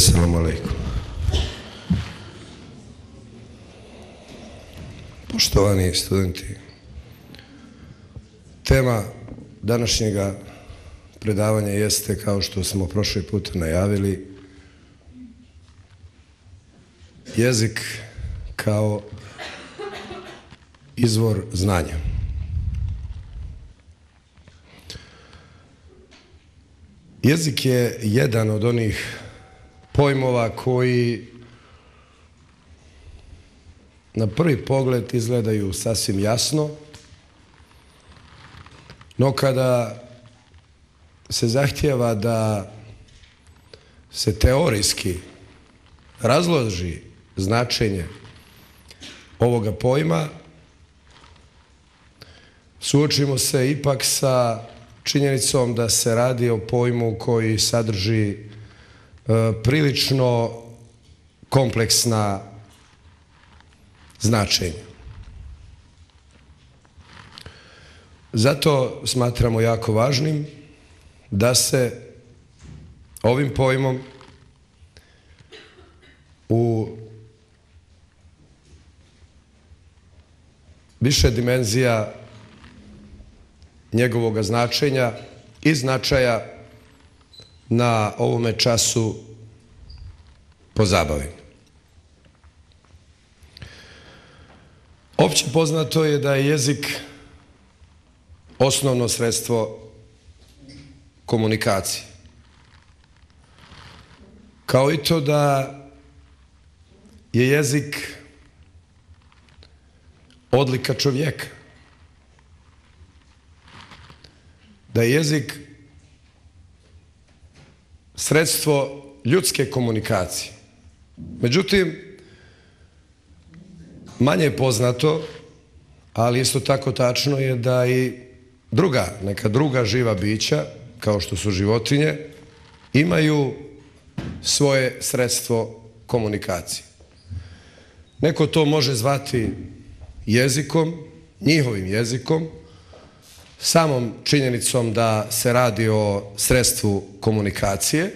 Assalamu alaikum. Poštovani studenti, tema današnjega predavanja jeste, kao što smo prošli put najavili, jezik kao izvor znanja. Jezik je jedan od onih pojmova koji na prvi pogled izgledaju sasvim jasno, no kada se zahtijeva da se teorijski razloži značenje ovoga pojma, suočimo se ipak sa činjenicom da se radi o pojmu koji sadrži prilično kompleksna značenja. Zato smatramo jako važnim da se ovim pojmom u više dimenzija njegovog značenja i značaja na ovome času pozabavim. Opće poznato je da je jezik osnovno sredstvo komunikacije. Kao i to da je jezik odlika čovjeka. Da je jezik sredstvo ljudske komunikacije. Međutim, manje je poznato, ali isto tako tačno je da i neka druga živa bića, kao što su životinje, imaju svoje sredstvo komunikacije. Neko to može zvati jezikom, njihovim jezikom, samom činjenicom da se radi o sredstvu komunikacije.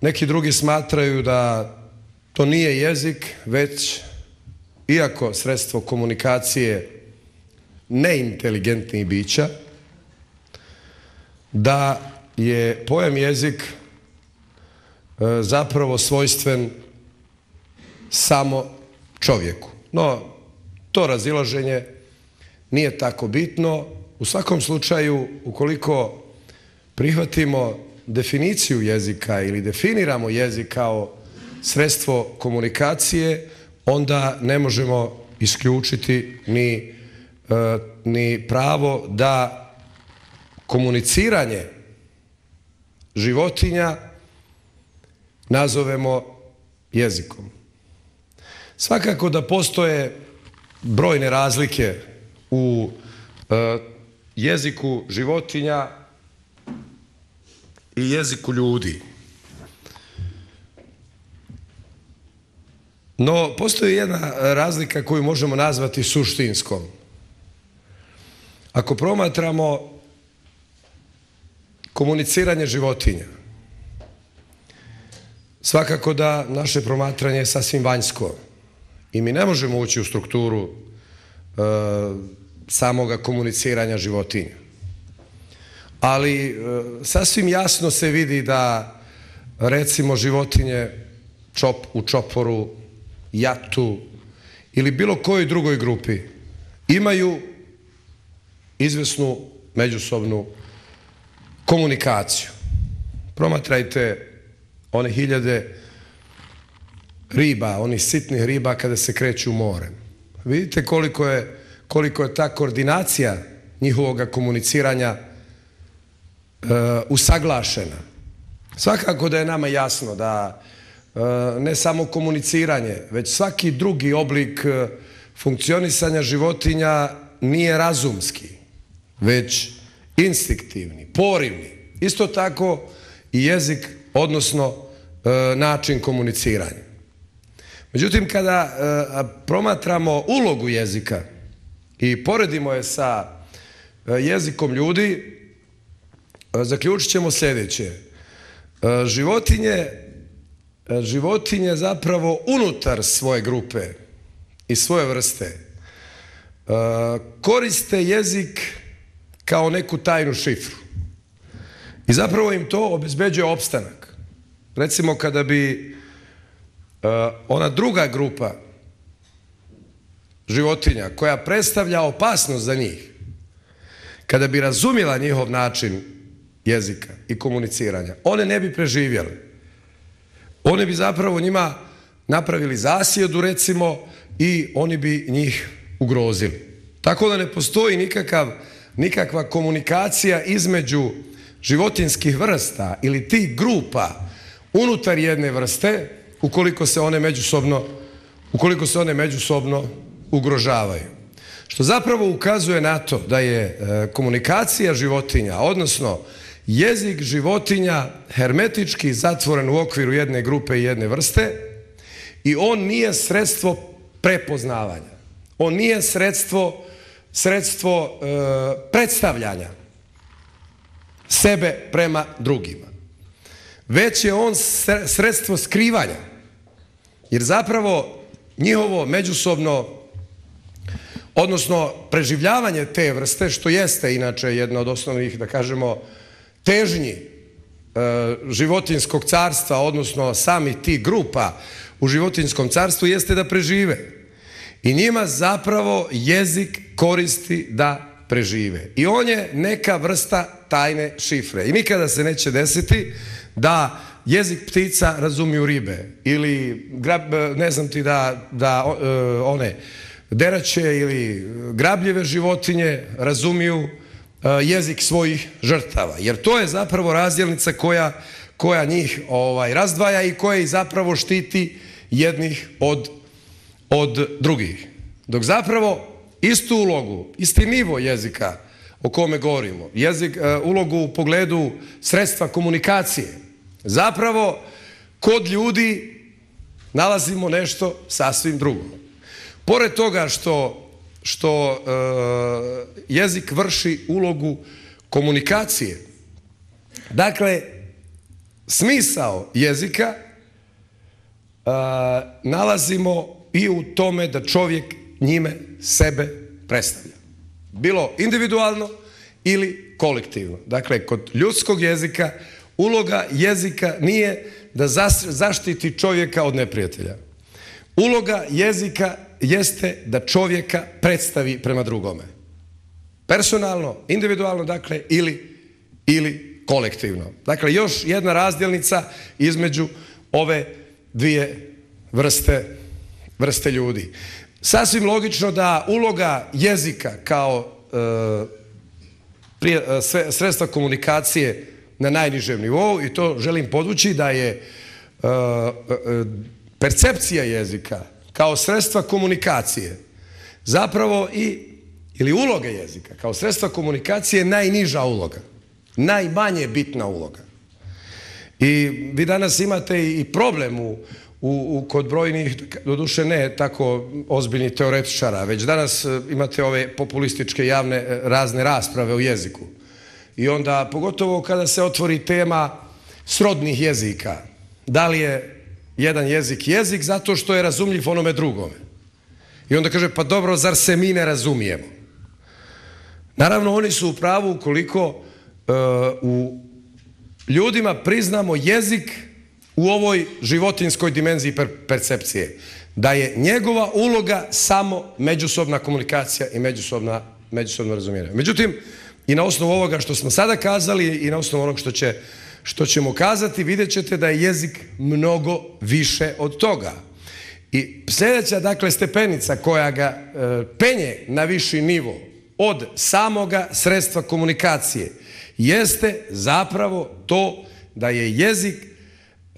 Neki drugi smatraju da to nije jezik, već, iako sredstvo komunikacije neinteligentnih bića, da je pojam jezik zapravo svojstven samo čovjeku. No, to razilaženje nije tako bitno. U svakom slučaju, ukoliko prihvatimo definiciju jezika ili definiramo jezik kao sredstvo komunikacije, onda ne možemo isključiti ni pravo da komuniciranje životinja nazovemo jezikom. Svakako da postoje brojne razlike u jeziku životinja i jeziku ljudi. No, postoji jedna razlika koju možemo nazvati suštinskom. Ako promatramo komuniciranje životinja, svakako da naše promatranje je sasvim vanjsko i mi ne možemo ući u strukturu samoga komuniciranja životinja. Ali sasvim jasno se vidi da, recimo, životinje u čoporu, jatu ili bilo kojoj drugoj grupi imaju izvesnu međusobnu komunikaciju. Promatrajte one hiljade riba, onih sitnih riba kada se kreću morem. Vidite koliko je ta koordinacija njihovog komuniciranja usaglašena. Svakako da je nama jasno da ne samo komuniciranje, već svaki drugi oblik funkcionisanja životinja nije razumski, već instinktivni, porivni. Isto tako i jezik, odnosno način komuniciranja. Međutim, kada promatramo ulogu jezika i poredimo je sa jezikom ljudi, zaključit ćemo sljedeće. Životinje zapravo unutar svoje grupe i svoje vrste koriste jezik kao neku tajnu šifru. I zapravo im to obezbeđuje opstanak. Recimo kada bi ona druga grupa životinja koja predstavlja opasnost za njih, kada bi razumjela njihov način jezika i komuniciranja, one ne bi preživjele. One bi zapravo njima napravili zasjedu, recimo, i oni bi njih ugrozili. Tako da ne postoji nikakva komunikacija između životinskih vrsta ili tih grupa unutar jedne vrste ukoliko se one međusobno ugrožavaju. Što zapravo ukazuje na to da je komunikacija životinja, odnosno jezik životinja, hermetički zatvoren u okviru jedne grupe i jedne vrste i on nije sredstvo prepoznavanja. On nije sredstvo predstavljanja sebe prema drugima. Već je on sredstvo skrivanja. Jer zapravo njihovo međusobno, odnosno preživljavanje te vrste, što jeste inače jedna od osnovnih, da kažemo, težnji životinskog carstva, odnosno samih tih grupa u životinskom carstvu, jeste da prežive. I njima zapravo jezik koristi da prežive. I on je neka vrsta tajne šifre. I nikada se neće desiti da jezik ptica razumiju ribe ili ne znam ti da one derače ili grabljive životinje razumiju jezik svojih žrtava. Jer to je zapravo razdjelnica koja njih razdvaja i koja ih zapravo štiti jednih od drugih. Dok zapravo istu ulogu, isti nivo jezika o kome govorimo, ulogu u pogledu sredstva komunikacije, zapravo kod ljudi nalazimo nešto sasvim drugo. Pored toga što jezik vrši ulogu komunikacije, dakle, smisao jezika nalazimo i u tome da čovjek njime sebe predstavlja. Bilo individualno ili kolektivno. Dakle, kod ljudskog jezika uloga jezika nije da zaštiti čovjeka od neprijatelja. Uloga jezika jeste da čovjeka predstavi prema drugome. Personalno, individualno, dakle, ili kolektivno. Dakle, još jedna razdjelnica između ove dvije vrste ljudi. Sasvim logično da uloga jezika kao sredstva komunikacije na najnižem nivou, i to želim podvući da je percepcija jezika kao sredstva komunikacije zapravo ili uloga jezika kao sredstva komunikacije najniža uloga, najmanje bitna uloga. I vi danas imate i problem kod brojnih, doduše ne tako ozbiljnih teoretičara, već danas imate ove populističke javne razne rasprave o jeziku. I onda, pogotovo kada se otvori tema srodnih jezika, da li je jedan jezik zato što je razumljiv onome drugome. I onda kaže, pa dobro, zar se mi ne razumijemo? Naravno, oni su u pravu ukoliko u ljudima priznamo jezik u ovoj životinskoj dimenziji percepcije, da je njegova uloga samo međusobna komunikacija i međusobno razumijevanje. Međutim, i na osnovu ovoga što smo sada kazali i na osnovu onog što ćemo kazati, vidjet ćete da je jezik mnogo više od toga. I sljedeća, dakle, stepenica koja ga penje na viši nivo od samoga sredstva komunikacije jeste zapravo to da je jezik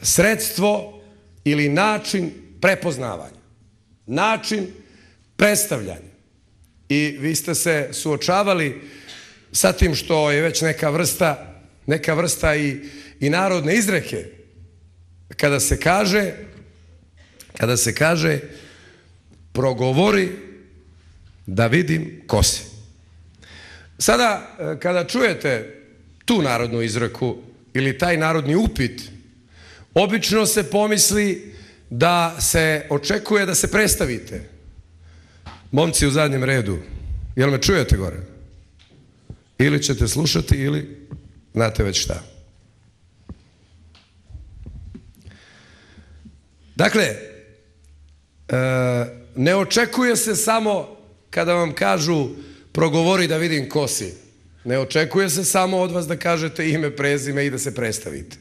sredstvo ili način prepoznavanja, način predstavljanja. I vi ste se suočavali sa tim što je već neka vrsta i narodne izreke, kada se kaže progovori da vidim ko si. Sada, kada čujete tu narodnu izreku ili taj narodni upit Obično se pomisli da se očekuje da se predstavite. Momci u zadnjem redu, jel me čujete gore? Ili ćete slušati ili znate već šta. Dakle, ne očekuje se samo kada vam kažu progovori da vidim ko si. Ne očekuje se samo od vas da kažete ime, prezime i da se predstavite.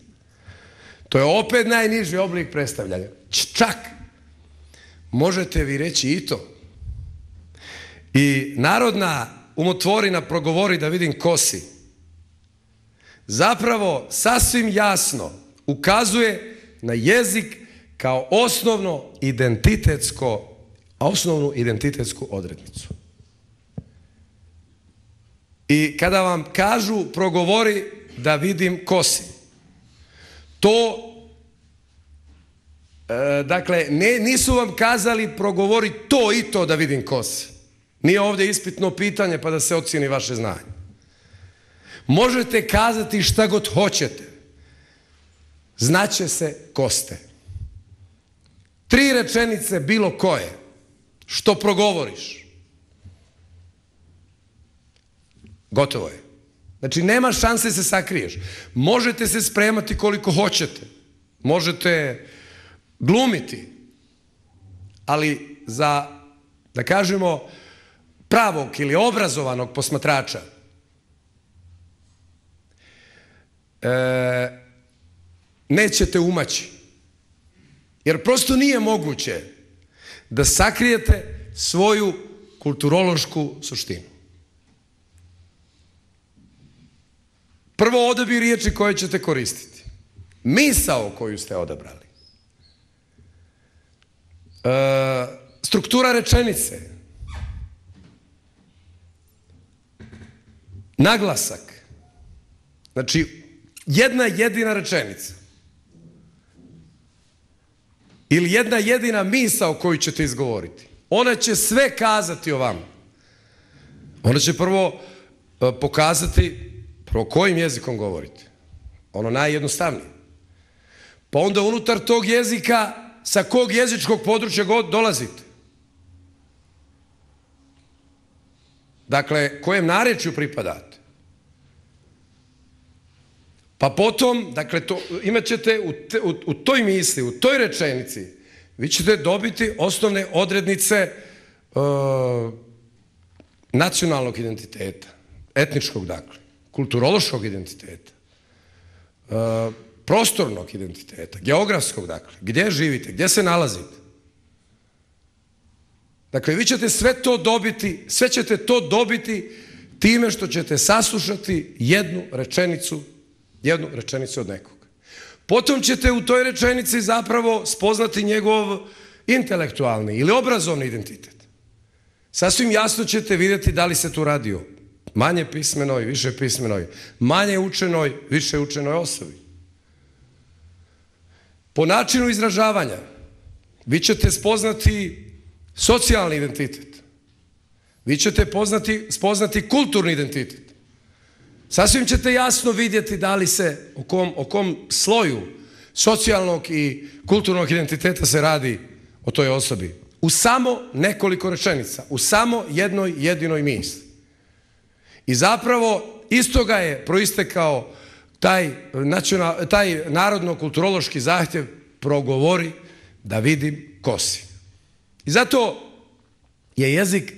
To je opet najniži oblik predstavljanja. Čak možete vi reći i to. I narodna umotvorina progovori da vidim ko si zapravo sasvim jasno ukazuje na jezik kao osnovnu identitetsku odrednicu. I kada vam kažu progovori da vidim ko si, to, dakle, nisu vam kazali progovori to i to da vidim ko si. Nije ovdje ispitno pitanje pa da se ocjeni vaše znanje. Možete kazati šta god hoćete. Znaće se ko ste. 3 rečenice bilo koje što progovoriš. Gotovo je. Znači nema šanse da se sakriješ. Možete se spremati koliko hoćete. Možete glumiti. Ali za, da kažemo, pravog ili obrazovanog posmatrača, nećete umaći. Jer prosto nije moguće da sakrijete svoju kulturološku suštinu. Prvo odabir riječi koje ćete koristiti. Misao koju ste odabrali. Struktura rečenice. Naglasak. Znači, jedna jedina rečenica. Ili jedna jedina misao koju ćete izgovoriti. Ona će sve kazati o vama. Ona će prvo pokazati prvo kojim jezikom govorite. Ono najjednostavnije. Pa onda unutar tog jezika sa kog jezičkog područja god dolazite. Dakle, kojem narječju pripadate. Pa potom, dakle, imat ćete u toj misli, u toj rečenici, vi ćete dobiti osnovne odrednice nacionalnog identiteta, etničkog, dakle, kulturološkog identiteta, prostornog identiteta, geografskog, dakle, gdje živite, gdje se nalazite. Dakle, vi ćete sve ćete to dobiti time što ćete saslušati jednu rečenicu od nekog. Potom ćete u toj rečenici zapravo spoznati njegov intelektualni ili obrazovni identitet. Sasvim jasno ćete vidjeti da li se tu radi o manje pismenoj, više pismenoj, manje učenoj, više učenoj osobi. Po načinu izražavanja vi ćete spoznati socijalni identitet. Vi ćete spoznati kulturni identitet. Sasvim ćete jasno vidjeti da li se, o kom sloju socijalnog i kulturnog identiteta se radi o toj osobi. U samo nekoliko rečenica, u samo jednoj jedinoj misli. I zapravo iz toga je proistekao taj narodno-kulturološki zahtjev progovori da vidim ko si. I zato je jezik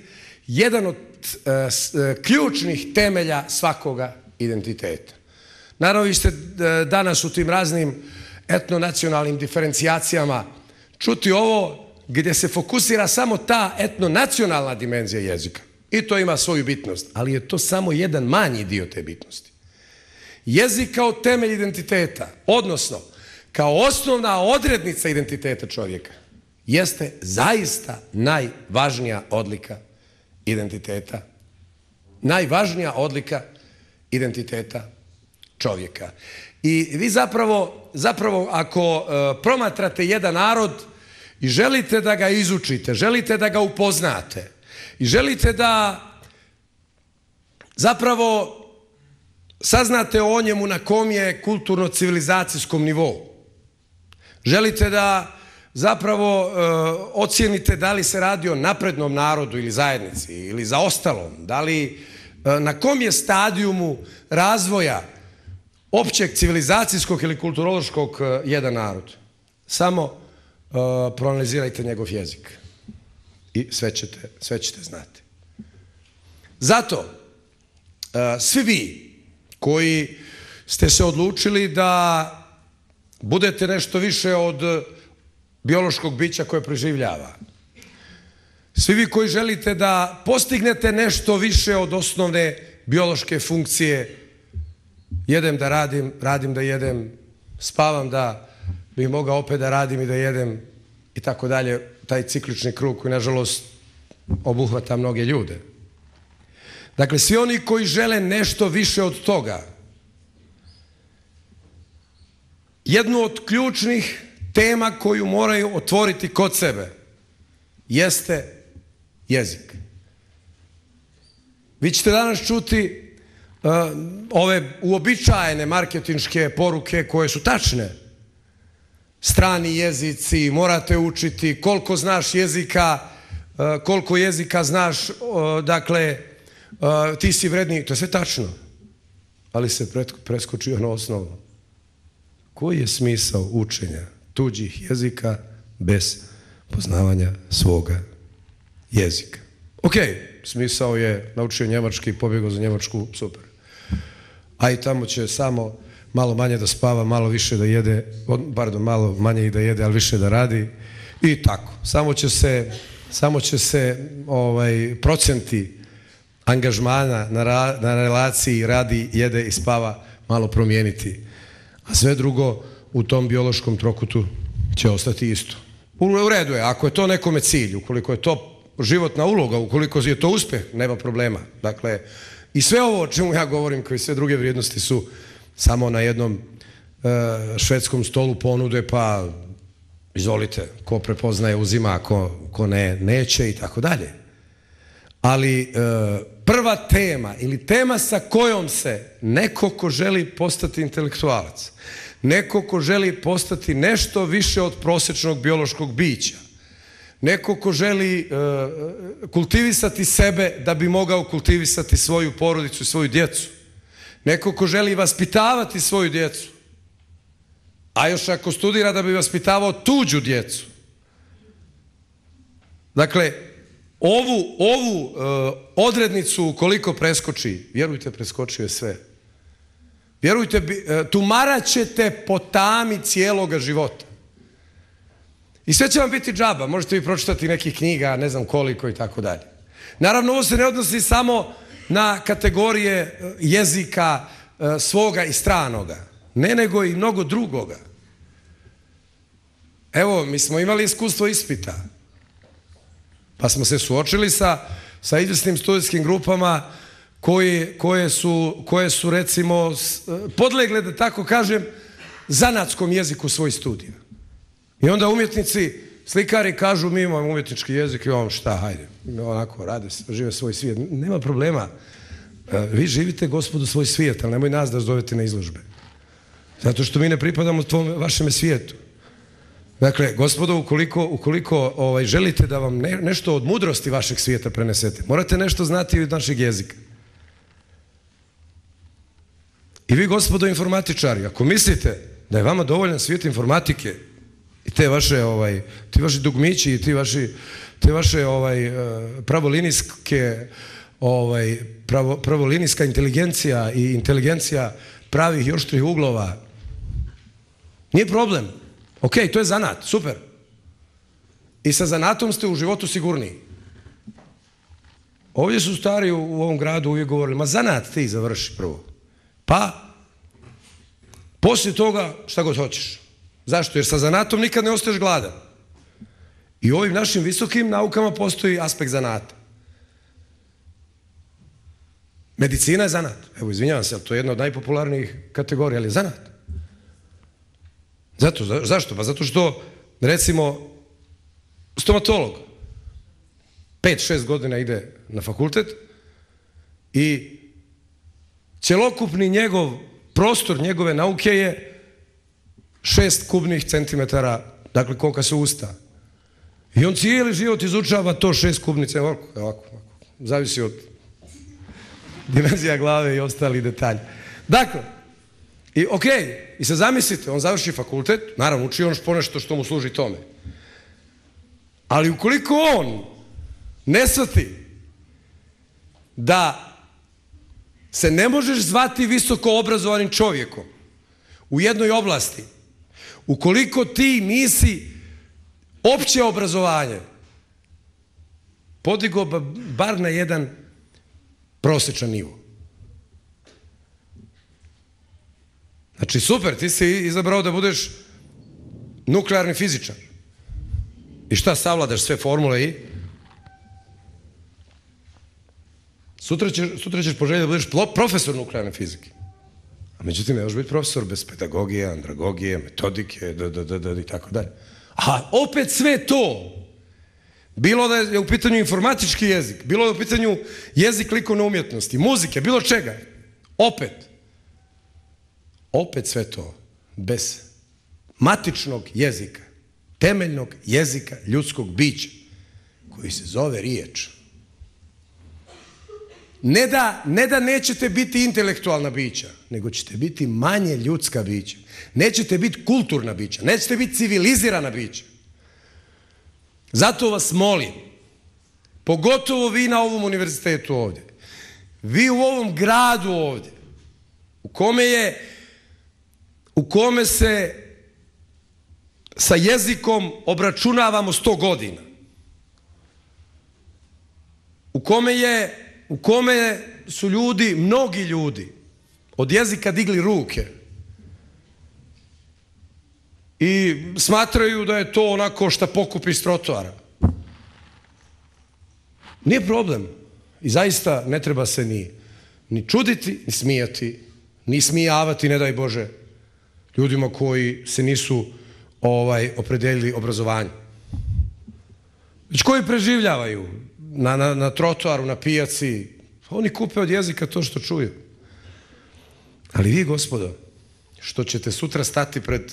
jedan od ključnih temelja svakoga identiteta. Naravno, vi ste danas u tim raznim etnonacionalnim diferencijacijama čuti ovo gdje se fokusira samo ta etnonacionalna dimenzija jezika. I to ima svoju bitnost, ali je to samo jedan manji dio te bitnosti. Jezik kao temelj identiteta, odnosno kao osnovna odrednica identiteta čovjeka, jeste zaista najvažnija odlika identiteta. Najvažnija odlika identiteta čovjeka. I vi zapravo ako promatrate jedan narod i želite da ga izučite, želite da ga upoznate i želite da zapravo saznate o njemu na kom je kulturno-civilizacijskom nivou, Želite da zapravo ocijenite da li se radi o naprednom narodu ili zajednici ili zaostalom, da li na kom je stadijumu razvoja općeg civilizacijskog ili kulturološkog jedan narod. Samo proanalizirajte njegov jezik i sve ćete znati. Zato, svi vi koji ste se odlučili da budete nešto više od biološkog bića koje preživljava, svi vi koji želite da postignete nešto više od osnovne biološke funkcije, jedem da radim, radim da jedem, spavam da bih mogao opet da radim i da jedem i tako dalje, taj ciklični krug koji nažalost obuhvata mnoge ljude. Dakle, svi oni koji žele nešto više od toga, jednu od ključnih tema koju moraju otvoriti kod sebe jeste jezik. Vi ćete danas čuti ove uobičajene marketinške poruke koje su tačne. Strani jezici, morate učiti, koliko znaš jezika, koliko jezika znaš, dakle, ti si vredniji, to je sve tačno, ali se preskočio na osnovu. Koji je smisao učenja tuđih jezika bez poznavanja svoga jezika? Ok, smisao je naučio njemački, pobjegao za Njemačku, super. A i tamo će samo malo manje da spava, malo više da jede, pardon, malo manje i da jede, ali više da radi i tako. Samo će se procenti angažmana na relaciji radi, jede i spava malo promijeniti. A sve drugo u tom biološkom trokutu će ostati isto. U redu je, ako je to nekome cilj, ukoliko je to životna uloga, ukoliko je to uspjeh, nema problema. Dakle, i sve ovo o čemu ja govorim, kao i sve druge vrijednosti su samo na jednom švedskom stolu ponude, pa izvolite, ko prepoznaje uzima, ko ne, neće i tako dalje. Ali prva tema ili tema sa kojom se neko ko želi postati intelektualac, neko ko želi postati nešto više od prosječnog biološkog bića, neko ko želi kultivisati sebe da bi mogao kultivisati svoju porodicu i svoju djecu, neko ko želi vaspitavati svoju djecu, a još ako studira da bi vaspitavao tuđu djecu. Dakle, ovu odrednicu ukoliko preskoči, vjerujte, preskočio je sve. Vjerujte, tumarat ćete po tami cijeloga života. I sve će vam biti džaba, možete vi pročitati nekih knjiga, ne znam koliko i tako dalje. Naravno, ovo se ne odnosi samo na kategorije jezika svoga i stranoga, ne nego i mnogo drugoga. Evo, mi smo imali iskustvo ispita, pa smo se suočili sa izvrsnim studijskim grupama koje su recimo podlegle, da tako kažem, zanatskom jeziku svoj studija. I onda umjetnici, slikari kažu mi imamo umjetnički jezik i ovom šta, hajde, onako rade, žive svoj svijet. Nema problema, vi živite gospodu svoj svijet, ali nemoj nas da zovete na izložbe. Zato što mi ne pripadamo vašem svijetu. Dakle, gospodo, ukoliko želite da vam nešto od mudrosti vašeg svijeta prenesete, morate nešto znati od našeg jezika. I vi, gospodo informatičari, ako mislite da je vama dovoljan svijet informatike i ti vaši dugmići i te vaše pravolinijska inteligencija i inteligencija pravih i oštrih uglova, nije problem. Ok, to je zanat, super. I sa zanatom ste u životu sigurniji. Ovdje su stari u ovom gradu uvijek govorili, ma zanat ti završi prvo. Pa, poslije toga šta god hoćeš. Zašto? Jer sa zanatom nikad ne ostaješ gladan. I u ovim našim visokim naukama postoji aspekt zanata. Medicina je zanat. Evo, izvinjavam se, to je jedna od najpopularnijih kategorija, ali je zanat. Zašto? Pa zato što, recimo, stomatolog 5-6 godina ide na fakultet i cjelokupni njegov prostor, njegove nauke je 6 kubnih centimetara, dakle kolika su usta. I on cijeli život izučava to 6 kubnice, ovako, zavisi od dimenzija glave i ostali detalji. Dakle, i okej, i sad zamislite, on završi fakultet, naravno uči on ponešto što mu služi tome. Ali ukoliko on ne shvati da se ne možeš zvati visoko obrazovanim čovjekom u jednoj oblasti, ukoliko ti nisi opće obrazovanje podigao bar na jedan prosječan nivo. Znači, super, ti si izabrao da budeš nuklearni fizičar. I šta, savladaš sve formule i? Sutra ćeš poželjeti da budeš profesor nuklearne fizike. A međutim, ne možeš biti profesor bez pedagogije, andragogije, metodike, i tako dalje. A opet sve to, bilo da je u pitanju informatički jezik, bilo da je u pitanju jezik likovne umjetnosti, muzike, bilo čega, opet sve to, bez matičnog jezika, temeljnog jezika ljudskog bića, koji se zove riječ. Ne da nećete biti intelektualna bića, nego ćete biti manje ljudska bića. Nećete biti kulturna bića, nećete biti civilizirana bića. Zato vas molim, pogotovo vi na ovom univerzitetu ovdje, vi u ovom gradu ovdje, u kome se sa jezikom obračunavamo 100 godina, u kome su ljudi, mnogi ljudi, od jezika digli ruke i smatraju da je to onako šta pokupi iz trotoara. Nije problem. I zaista ne treba se ni čuditi, ni smijati, ni smijavati, ne daj Bože, ljudima koji se nisu opredelili obrazovanju. Već koji preživljavaju na trotoaru, na pijaci, oni kupe od jezika to što čuju. Ali vi, gospodo, što ćete sutra stati pred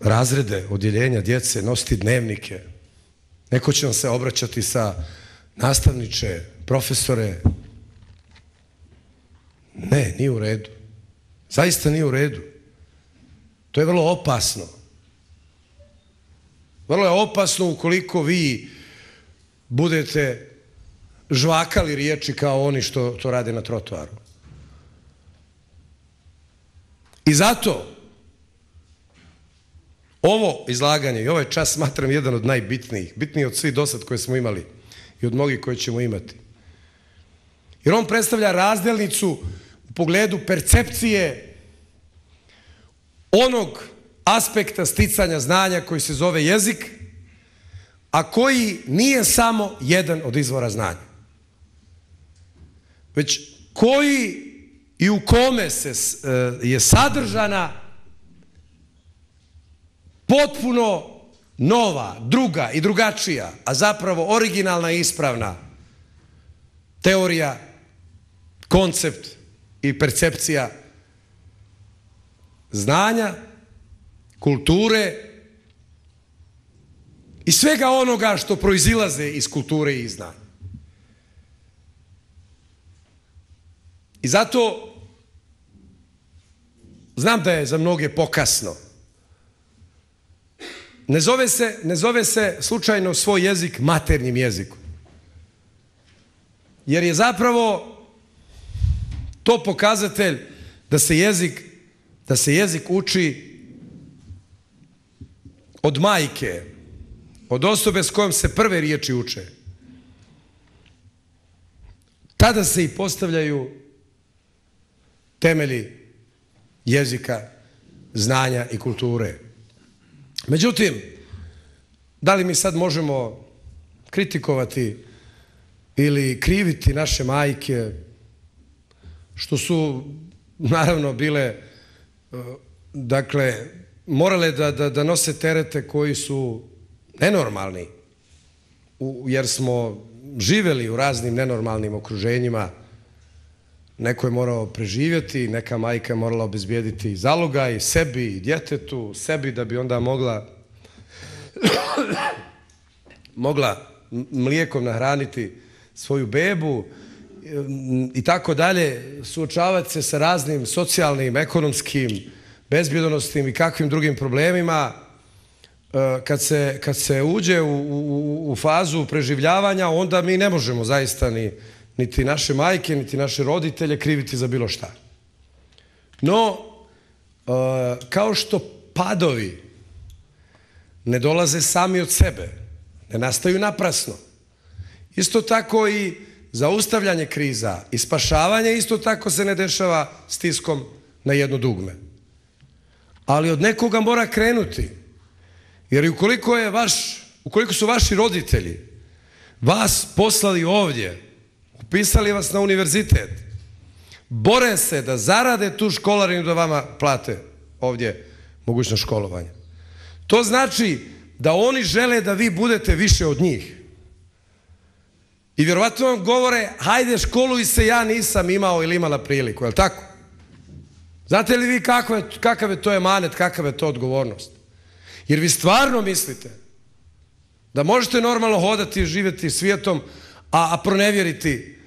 razrede, odjeljenja djece, nositi dnevnike, neko će vam se obraćati sa nastavniče, profesore. Ne, nije u redu. Zaista nije u redu. To je vrlo opasno. Vrlo je opasno ukoliko vi budete žvakali riječi kao oni što to rade na trotoaru. I zato ovo izlaganje i ovaj čas smatram jedan od najbitnijih, bitniji od svih dosad koje smo imali i od mnogih koje ćemo imati. Jer on predstavlja razdelnicu u pogledu percepcije onog aspekta sticanja znanja koji se zove jezik, a koji nije samo jedan od izvora znanja. Već koji i u kome je sadržana potpuno nova, druga i drugačija, a zapravo originalna i ispravna teorija, koncept i percepcija znanja, kulture i svega onoga što proizilaze iz kulture i znanja. I zato znam da je za mnoge pokasno. Ne zove se slučajno svoj jezik maternjim jezikom. Jer je zapravo to pokazatelj da se jezik uči od majke, od osobe s kojom se prve riječi uče. Tada se i postavljaju temelji jezika, znanja i kulture. Međutim, da li mi sad možemo kritikovati ili kriviti naše majke, što su naravno bile, dakle, morale da nose terete koji su nenormalni, jer smo živeli u raznim nenormalnim okruženjima, Neko je morao preživjeti, neka majka je morala obezbijediti zalogaj sebi i djetetu, sebi da bi onda mogla mlijekom nahraniti svoju bebu i tako dalje, suočavati se sa raznim socijalnim, ekonomskim, bezbjedonosnim i kakvim drugim problemima. Kad se uđe u fazu preživljavanja, onda mi ne možemo zaista niti naše majke, niti naše roditelje kriviti za bilo šta. No, kao što padovi ne dolaze sami od sebe, ne nastaju naprasno, isto tako i zaustavljanje kriza i spašavanje isto tako se ne dešava stiskom na jedno dugme. Ali od nekoga mora krenuti. Jer ukoliko su vaši roditelji vas poslali ovdje, upisali vas na univerzitet, bore se da zarade tu školarinu da vama plate ovdje mogućnost školovanja. To znači da oni žele da vi budete više od njih. I vjerovatno vam govore, hajde školuj se, ja nisam imao ili imala priliku, je li tako? Znate li vi kakav je to emanet, kakav je to odgovornost? Jer vi stvarno mislite da možete normalno hodati i živjeti svijetom, a pronevjeriti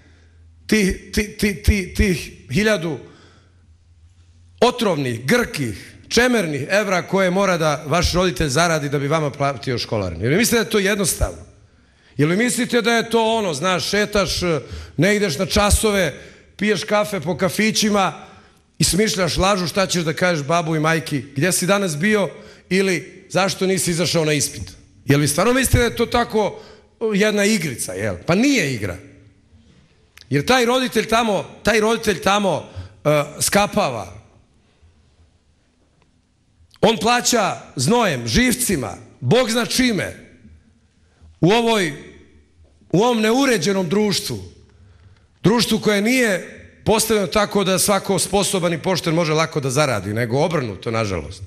tih 1000 otrovnih, grkih, čemernih evra koje mora da vaš roditelj zaradi da bi vama platio školarinu. Jer vi mislite da je to jednostavno? Jer vi mislite da je to ono, znaš, šetaš, ne ideš na časove, piješ kafe po kafićima i smišljaš lažu šta ćeš da kažeš babu i majki, gdje si danas bio ili zašto nisi izašao na ispit. Jel vi stvarno mislite da je to tako jedna igrica, jel? Pa nije igra. Jer taj roditelj tamo skapava. On plaća znojem, živcima, Bog zna čime, u ovom neuređenom društvu koje nije postavljeno tako da svako sposoban i pošten može lako da zaradi, nego obrnuto, nažalost.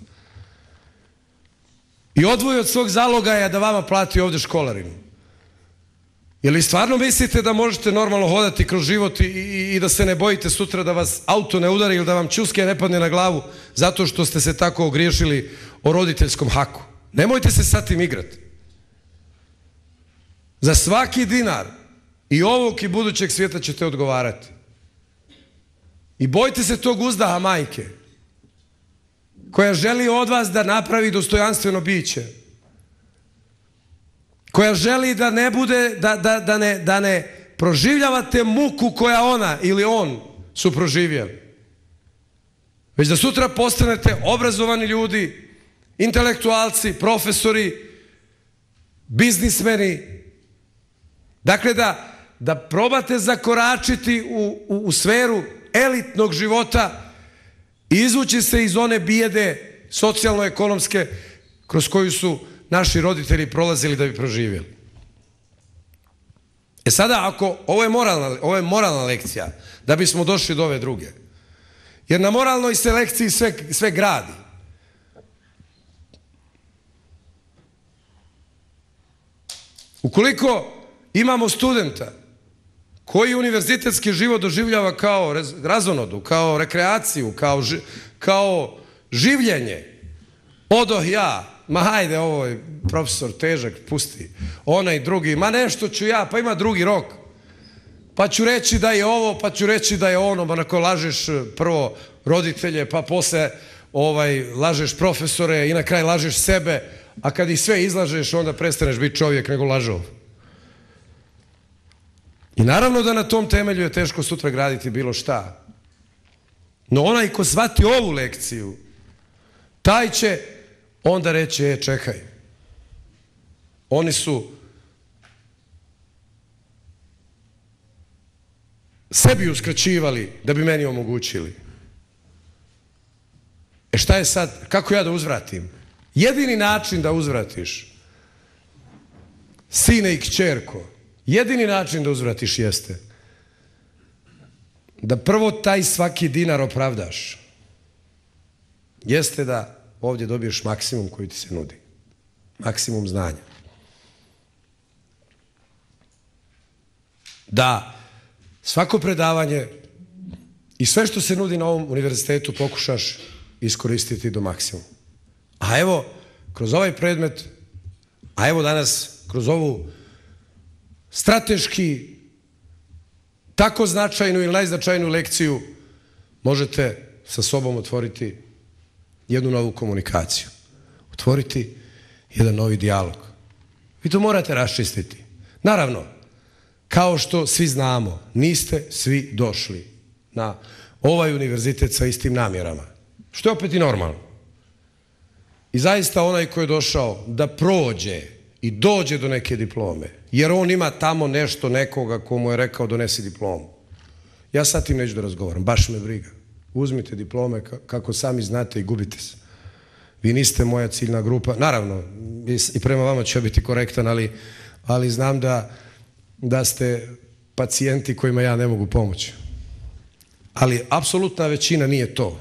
I odvoji od svog zalogaja da vama plati ovdje školarinu. Je li stvarno mislite da možete normalno hodati kroz život i da se ne bojite sutra da vas auto ne udari ili da vam ćuske ne padne na glavu zato što ste se tako ogriješili o roditeljskom haku? Nemojte se sa tim igrati. Za svaki dinar i ovog i budućeg svijeta ćete odgovarati. I bojte se tog uzdaha majke koja želi od vas da napravi dostojanstveno biće, koja želi da ne bude, da ne proživljavate muku koja ona ili on su proživjeli, već da sutra postanete obrazovani ljudi, intelektualci, profesori, biznismeni. Dakle, da probate zakoračiti u sferu elitnog života i izvući se iz one bijede socijalno-ekonomske kroz koju su naši roditelji prolazili da bi proživjeli. E sada, ovo je moralna lekcija, da bismo došli do ove druge. Jer na moralnoj se lekciji sve gradi. Ukoliko imamo studenta koji univerzitetski život doživljava kao razonodu, kao rekreaciju, kao življenje, odoh ja, ma hajde, ovo je profesor težak, pusti, onaj drugi, ma nešto ću ja, pa ima drugi rok, pa ću reći da je ovo, pa ću reći da je ono, onako lažeš prvo roditelje, pa posle lažeš profesore i na kraj lažeš sebe, a kad ih sve izlažeš, onda prestaneš biti čovjek nego lažov. I naravno da na tom temelju je teško sutra graditi bilo šta. No onaj ko shvati ovu lekciju, taj će onda reći, čekaj, oni su sebi uskraćivali da bi meni omogućili. E šta je sad, kako ja da uzvratim? Jedini način da uzvratiš, sine i kćerko, jedini način da uzvratiš jeste da prvo taj svaki dinar opravdaš. Jeste da ovdje dobiješ maksimum koji ti se nudi. Maksimum znanja. Da svako predavanje I sve što se nudi na ovom univerzitetu pokušaš iskoristiti do maksimum. A evo, kroz ovaj predmet, a evo danas, kroz ovu strateški tako značajnu ili najznačajnu lekciju možete sa sobom otvoriti jednu novu komunikaciju. Otvoriti jedan novi dijalog. Vi to morate raščistiti. Naravno, kao što svi znamo, niste svi došli na ovaj univerzitet sa istim namjerama. Što je opet i normalno. I zaista onaj koji je došao da prođe i dođe do neke diplome, jer on ima tamo nešto, nekoga ko mu je rekao donesi diplomu. Ja sad tim neću da razgovaram, baš me briga. Uzmite diplome kako sami znate i gubite se. Vi niste moja ciljna grupa. Naravno, i prema vama ću biti korektan, ali znam da ste pacijenti kojima ja ne mogu pomoći. Ali apsolutna većina nije to.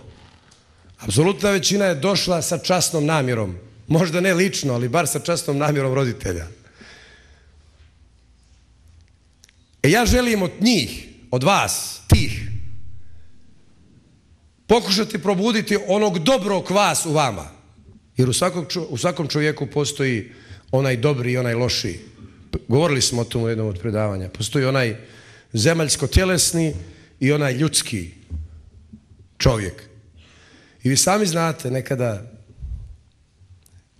Apsolutna većina je došla sa časnom namjerom. Možda ne lično, ali bar sa časnom namjerom roditelja. E ja želim od njih, od vas, tih, pokušati probuditi onog dobrog vas u vama. Jer u svakom čovjeku postoji onaj dobri i onaj loši. Govorili smo o tom u jednom od predavanja. Postoji onaj zemaljsko-tjelesni i onaj ljudski čovjek. I vi sami znate nekada,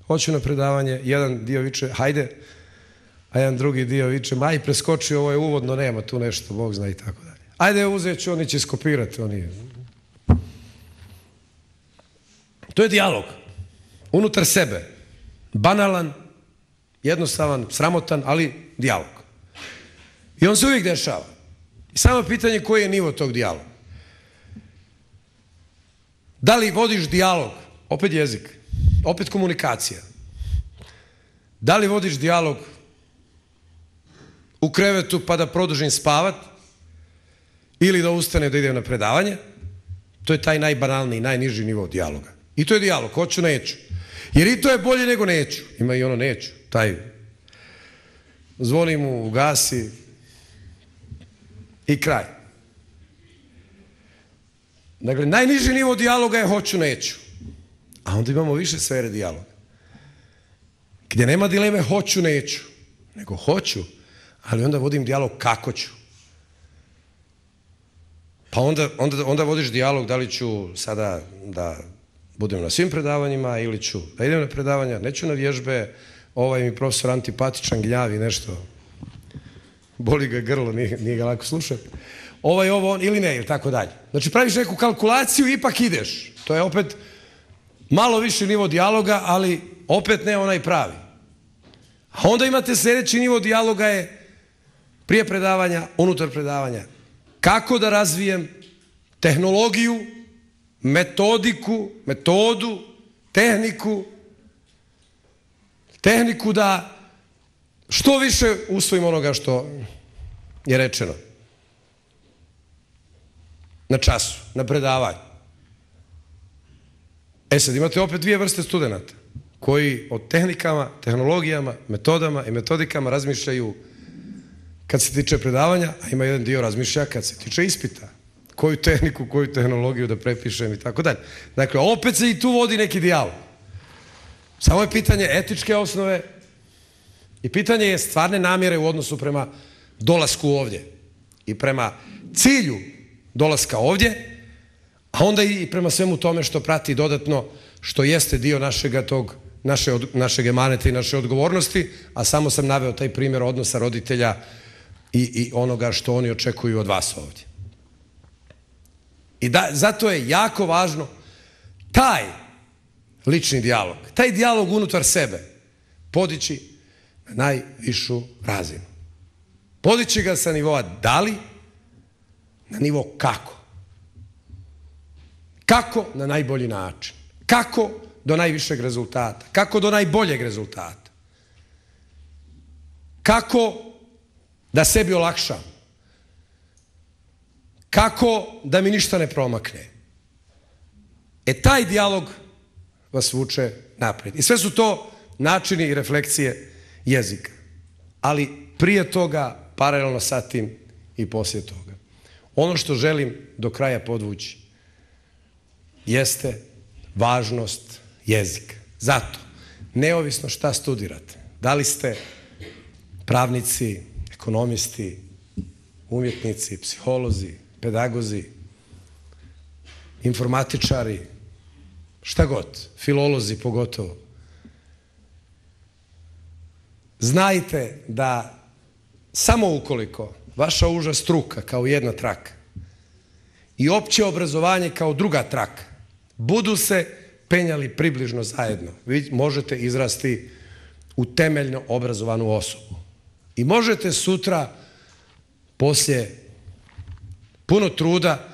hoću na predavanje, jedan dio viče, hajde, a jedan drugi dio viče, maj, preskoči, ovo je uvodno, nema tu nešto, Bog zna i tako dalje. Ajde, uzet ću, oni će skopirati, oni... To je dijalog. Unutar sebe. Banalan, jednostavan, sramotan, ali dijalog. I on se uvijek dešava. I samo pitanje koji je nivo tog dijaloga. Da li vodiš dijalog? Opet jezik. Opet komunikacija. Da li vodiš dijalog u krevetu pa da produžim spavat ili da ustane da idem na predavanje? To je taj najbanalniji, najniži nivo dijaloga. I to je dijalog, hoću, neću. Jer i to je bolje nego neću. Ima i ono neću, taj. Zvoni mu, ugasi i kraj. Dakle, najniži nivo dijaloga je hoću, neću. A onda imamo više sfere dijaloga. Gdje nema dileme hoću, neću. Nego hoću, ali onda vodim dijalog kako ću. Pa onda vodiš dijalog da li ću sada da... budem na svim predavanjima ili ću da idem na predavanja, neću na vježbe, ovaj mi profesor antipatičan, gnjavi nešto, boli ga grlo, nije ga lako slušati, ovaj, ovo, on, ili ne, ili tako dalje. Znači praviš neku kalkulaciju i ipak ideš. To je opet malo viši nivo dijaloga, ali opet ne onaj pravi. A onda imate sljedeći nivo dijaloga je prije predavanja, unutar predavanja. Kako da razvijem tehnologiju, metodiku, metodu, tehniku da što više usvojimo onoga što je rečeno. Na času, na predavanju. E sad imate opet dvije vrste studenta koji o tehnikama, tehnologijama, metodama i metodikama razmišljaju kad se tiče predavanja, a ima jedan dio razmišlja kad se tiče ispita. Koju tehniku, koju tehnologiju da prepišem i tako dalje. Dakle, opet se i tu vodi neki dijalog. Samo je pitanje etičke osnove i pitanje je stvarne namjere u odnosu prema dolasku ovdje i prema cilju dolaska ovdje, a onda i prema svemu tome što prati dodatno, što jeste dio našeg emaneta i naše odgovornosti, a samo sam naveo taj primjer odnosa roditelja i onoga što oni očekuju od vas ovdje. I zato je jako važno taj lični dijalog, taj dijalog unutar sebe podići na najvišu razinu. Podići ga sa nivoa da li na nivo kako. Kako na najbolji način. Kako do najvišeg rezultata. Kako do najboljeg rezultata. Kako da sebi olakšam. Kako da mi ništa ne promakne. E taj dijalog vas vuče naprijed. I sve su to načini i refleksije jezika. Ali prije toga, paralelno sa tim i poslije toga. Ono što želim do kraja podvući jeste važnost jezika. Zato, neovisno šta studirate, da li ste pravnici, ekonomisti, umjetnici, psiholozi, pedagozi, informatičari, šta god, filolozi pogotovo, znajte da samo ukoliko vaša uža struka kao jedna traka i opće obrazovanje kao druga traka budu se penjali približno zajedno, vi možete izrasti u temeljno obrazovanu osobu. I možete sutra, poslije puno truda,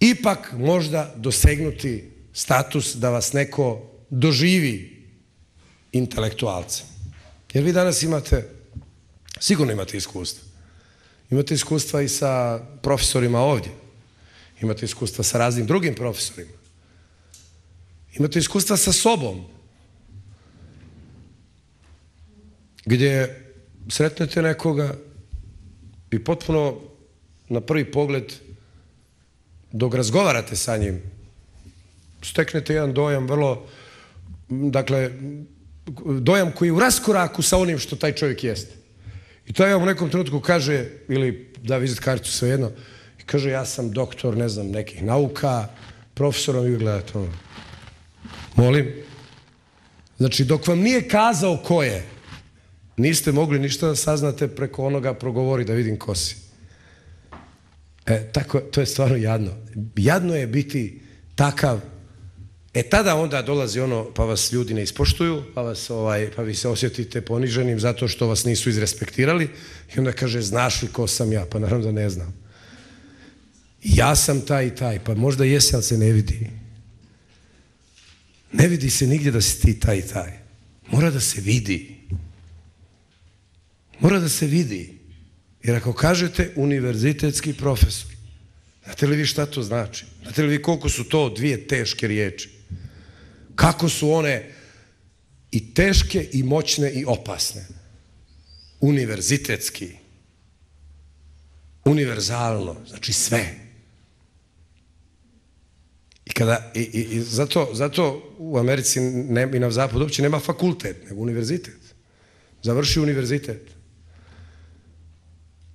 ipak možda dosegnuti status da vas neko doživi intelektualcem. Jer vi danas imate, sigurno imate iskustva. Imate iskustva i sa profesorima ovdje. Imate iskustva sa raznim drugim profesorima. Imate iskustva sa sobom, gdje sretnete nekoga i potpuno na prvi pogled, dok razgovarate sa njim, steknete jedan dojam vrlo, dakle, dojam koji je u raskoraku sa onim što taj čovjek jeste. I taj vam u nekom trenutku kaže, ili da vizit kartu svejedno, i kaže ja sam doktor, ne znam, nekih nauka, profesorom, vi gledate to. Molim? Znači, dok vam nije kazao ko je, niste mogli ništa da saznate preko onoga progovori da vidim ko si. Tako, to je stvarno jadno. Jadno je biti takav. Tada onda dolazi ono, pa vas ljudi ne ispoštuju, pa vi se osjetite poniženim zato što vas nisu izrespektirali i onda kaže, znaš li ko sam ja? Pa naravno da ne znam. Ja sam taj i taj, pa možda jesi, ali se ne vidi. Ne vidi se nigdje da si ti taj i taj. Mora da se vidi. Mora da se vidi. Jer ako kažete univerzitetski profesor, znate li vi šta to znači? Znate li vi koliko su to dvije teške riječi? Kako su one i teške, i moćne, i opasne. Univerzitetski. Univerzalno. Znači sve. I zato u Americi i na zapadu uopće nema fakultet, nego univerzitet. Završi univerzitet.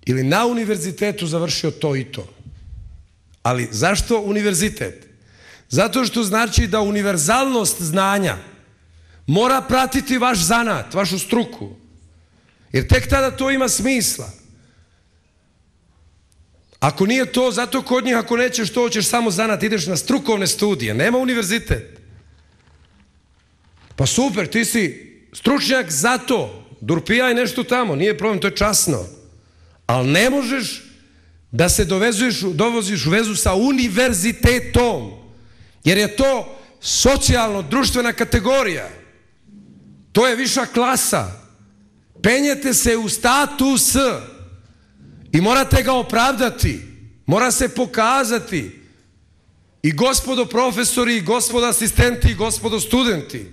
Ili na univerzitetu završio to i to. Ali zašto univerzitet? Zato što znači da univerzalnost znanja mora pratiti vaš zanat, vašu struku. Jer tek tada to ima smisla. Ako nije to, zato kod njih ako nećeš to, hoćeš samo zanat, ideš na strukovne studije, nema univerzitet. Pa super, ti si stručnjak za to, durpijaj nešto tamo, nije problem, to je časno. Ali ne možeš da se dovoziš u vezu sa univerzitetom, jer je to socijalno-društvena kategorija. To je viša klasa. Penjete se u status i morate ga opravdati, mora se pokazati. I gospodo profesori, i gospodo asistenti, i gospodo studenti.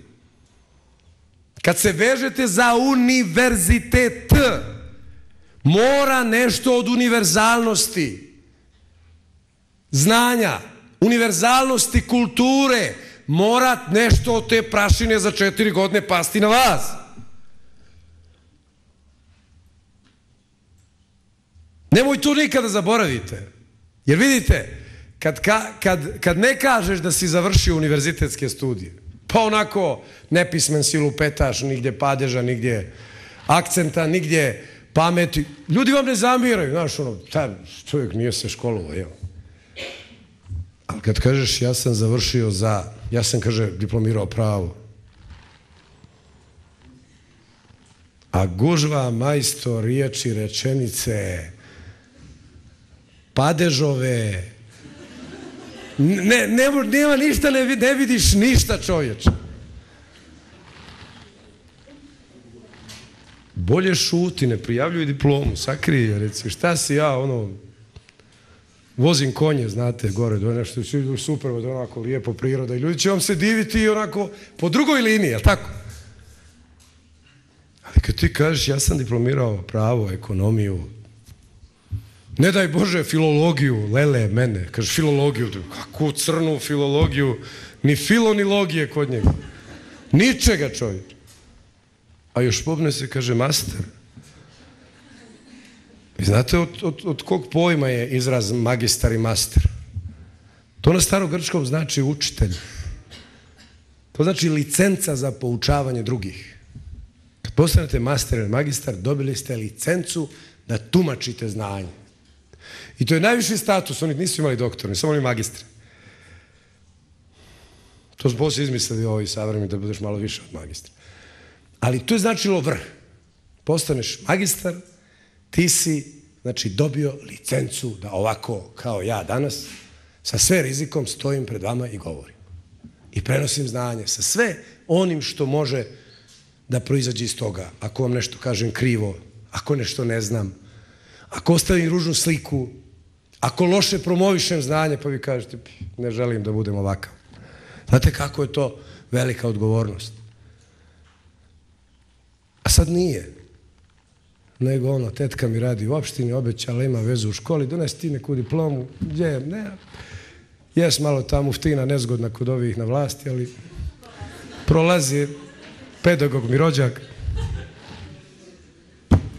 Kad se vežete za univerzitet, mora nešto od univerzalnosti znanja, univerzalnosti kulture, mora nešto od te prašine za 4 godine pasti na vas. Nemoj to nikada zaboravite. Jer vidite, kad ne kažeš da si završio univerzitetske studije, pa onako nepismen si, lupetaš, nigdje padeža, nigdje akcenta, nigdje pameti. Ljudi vam ne zamiraju, znaš, ono, taj čovjek nije se školovao, evo. Ali kad kažeš, ja sam, kaže, diplomirao pravo. A gužva, majstor, riječi, rečenice, padežove, nema ništa, ne vidiš ništa, čovječe. Bolje šuti, ne prijavljuj diplomu, sakrije, reci, šta si ja, ono, vozim konje, znate, gore, do nešto, super, do onako lijepo priroda i ljudi će vam se diviti i onako po drugoj liniji, jel' tako? Ali kad ti kažeš, ja sam diplomirao pravo, ekonomiju, Ne daj Bože filologiju, lele mene, kaže filologiju, kakvu crnu filologiju, ni filo ni logije kod njega. Ničega čovjek. A još pobne se, kaže, master. I znate od kog pojma je izraz magistar i master? To na starogrčkom znači učitelj. To znači licenca za poučavanje drugih. Kad postanete master ili magistar, dobili ste licencu da tumačite znanje. I to je najviši status, oni nisu imali doktorni, samo oni magistri. To smo poslije izmislili ovi savremeni da budeš malo više od magistra. Ali to je značilo vrh. Postaneš magistar, ti si, znači, dobio licencu da ovako kao ja danas sa sve rizikom stojim pred vama i govorim. I prenosim znanje sa sve onim što može da proizađe iz toga. Ako vam nešto kažem krivo, ako nešto ne znam, ako ostavim ružnu sliku, ako loše promovišem znanje, pa vi kažete, ne želim da budem ovakav. Znate kako je to velika odgovornost. A sad nije. Nego ono, tetka mi radi u opštini, obećala, ima vezu u školi, donesi ti neku diplomu, gdje, ne, jes malo ta muftina nezgodna kod ovih na vlasti, ali prolazi pedagog mi rođak.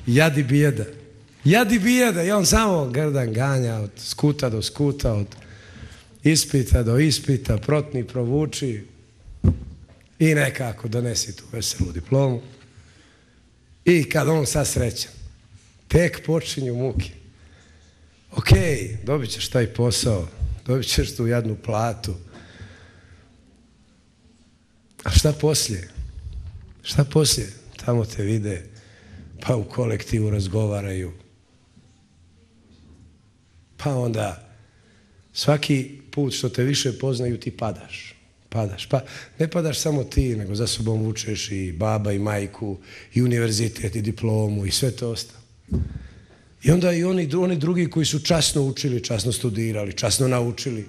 Jadi bijeda. Jadi bijeda i on samo grdan ganja od skuta do skuta, od ispita do ispita, protni provuči i nekako donesi tu veselu diplomu. I kad on sad srećan, tek počinju muke. Ok, dobit ćeš taj posao, dobit ćeš tu jadnu platu. A šta poslije? Šta poslije? Tamo te vide, pa u kolektivu razgovaraju. Pa onda svaki put što te više poznaju ti padaš. Padaš. Pa ne padaš samo ti, nego za sobom vučeš i baba i majku i univerzitet i diplomu i sve to ostalo. I onda i oni drugi koji su časno učili, časno studirali, časno naučili.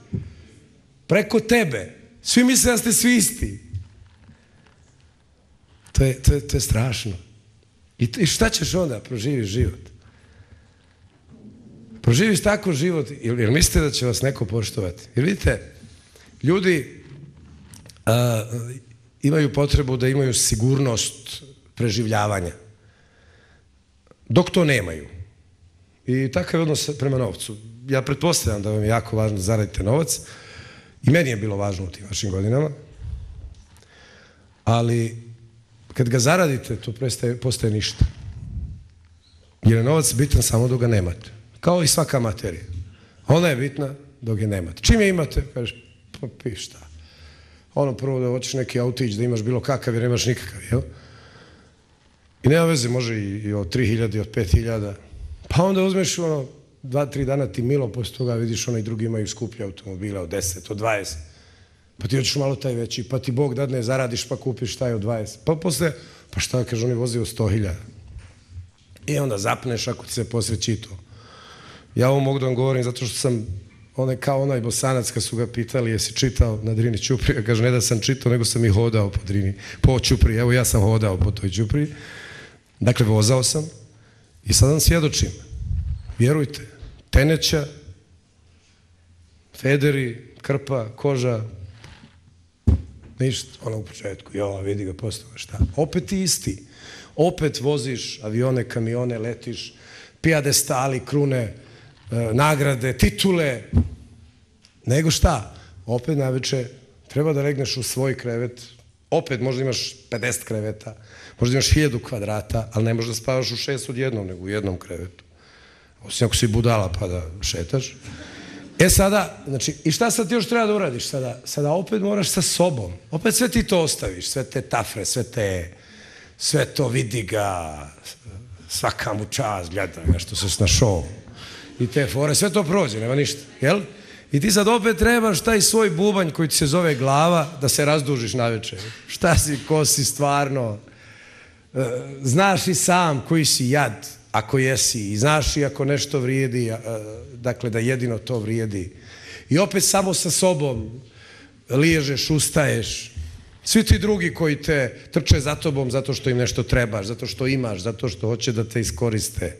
Preko tebe. Svi misle da ste svi isti. To je strašno. I šta ćeš onda? Proživiš život. Proživiš tako život, jer mislite da će vas neko poštovati. Jer vidite, ljudi imaju potrebu da imaju sigurnost preživljavanja. Dok to nemaju. I takav je odnos prema novcu. Ja pretpostavljam da vam je jako važno da zaradite novac. I meni je bilo važno u tim vašim godinama. Ali kad ga zaradite, to postaje ništa. Jer je novac bitan samo dok ga nemate. Kao i svaka materija. Ona je bitna dok je nemate. Čim je imate, kažeš, pa pi šta. Ono prvo da hoćeš neki autić, da imaš bilo kakav jer nemaš nikakav, jel? I nema veze, može i od 3000 i od 5000. Pa onda uzmeš ono, 2-3 dana ti milo, poslije toga vidiš onaj drugi imaju skuplje automobile od 10, od 20. Pa ti hoćeš malo taj veći, pa ti Bog dadne, zaradiš, pa kupiš taj od 20. Pa posle, pa šta kaže, on je vozio 100.000. I onda zapneš ako ti se posreći to. Ja ovo mogu da vam govorim zato što sam, on je kao onaj Bosanac kad su ga pitali jesi čitao na Drini Ćupriji, kaže ne da sam čitao, nego sam i hodao po Drini, po Ćupriji, evo ja sam hodao po toj Ćupriji. Dakle, vozao sam i sad vam svjedočim. Vjerujte, teneća, federi, krpa, koža, ništa, ono u početku, jo, vidi ga postao, šta? Opet ti isti. Opet voziš avione, kamione, letiš, pijedestali, krune, nagrade, titule, nego šta? Opet naveče treba da legneš u svoj krevet, opet možda imaš 50 kreveta, možda imaš 1000 kvadrata, ali ne možeš da spavaš u 6 odjednom, nego u jednom krevetu. Osim ako si budala pa da šetaš. E sada, znači, i šta sad ti još treba da uradiš sada? Sada opet moraš sa sobom. Opet sve ti to ostaviš, sve te tafre, sve to vidi ga, svaka mu čast, gleda ga što se snašao. I te fore, sve to prođe, nema ništa, jel? I ti sad opet trebaš taj svoj bubanj koji ti se zove glava da se razdužiš na večer. Šta si, ko si stvarno, znaš i sam koji si jad, ako jesi, i znaš i ako nešto vrijedi, dakle da jedino to vrijedi. I opet samo sa sobom liježeš, ustaješ. Svi ti drugi koji te trče za tobom zato što im nešto trebaš, zato što imaš, zato što hoće da te iskoriste.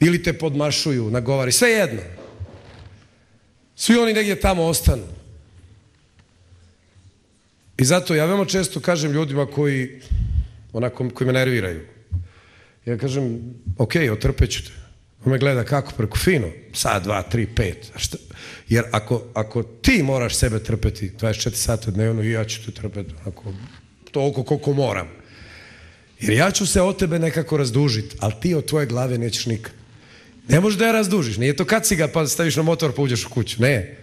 ili te podmašuju, nagovari, sve jedno. Svi oni negdje tamo ostanu. I zato ja veoma često kažem ljudima koji me nerviraju. Ja kažem, ok, otrpeću te. On me gleda kako preko fino, sad, 2, 3, 5. Jer ako ti moraš sebe trpeti 24 sata dnevno, i ja ću te trpeti toliko koliko moram. Jer ja ću se od tebe nekako razdužiti, ali ti od tvoje glave nećeš nikad. Ne možeš da je razdužiš, nije to kad si ga pa staviš na motor pa uđeš u kuću, ne.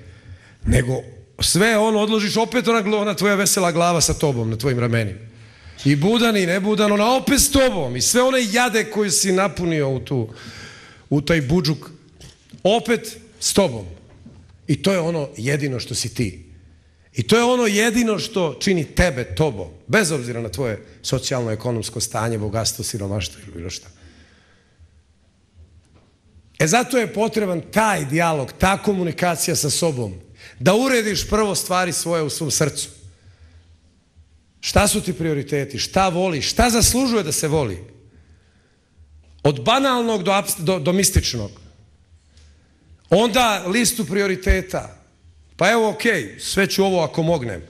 Nego sve ono odložiš opet ona tvoja vesela glava sa tobom na tvojim ramenima. I budan i nebudan, ona opet s tobom i sve one jade koje si napunio u taj budžuk, opet s tobom. I to je ono jedino što si ti. I to je ono jedino što čini tebe tobom, bez obzira na tvoje socijalno-ekonomsko stanje, bogatstvo, siromaštvo ili bilo šta. E zato je potreban taj dijalog, ta komunikacija sa sobom, da urediš prvo stvari svoje u svom srcu. Šta su ti prioriteti, šta voliš, šta zaslužuje da se voli? Od banalnog do mističnog. Onda listu prioriteta. Pa evo, okej, sve ću ovo ako mognem.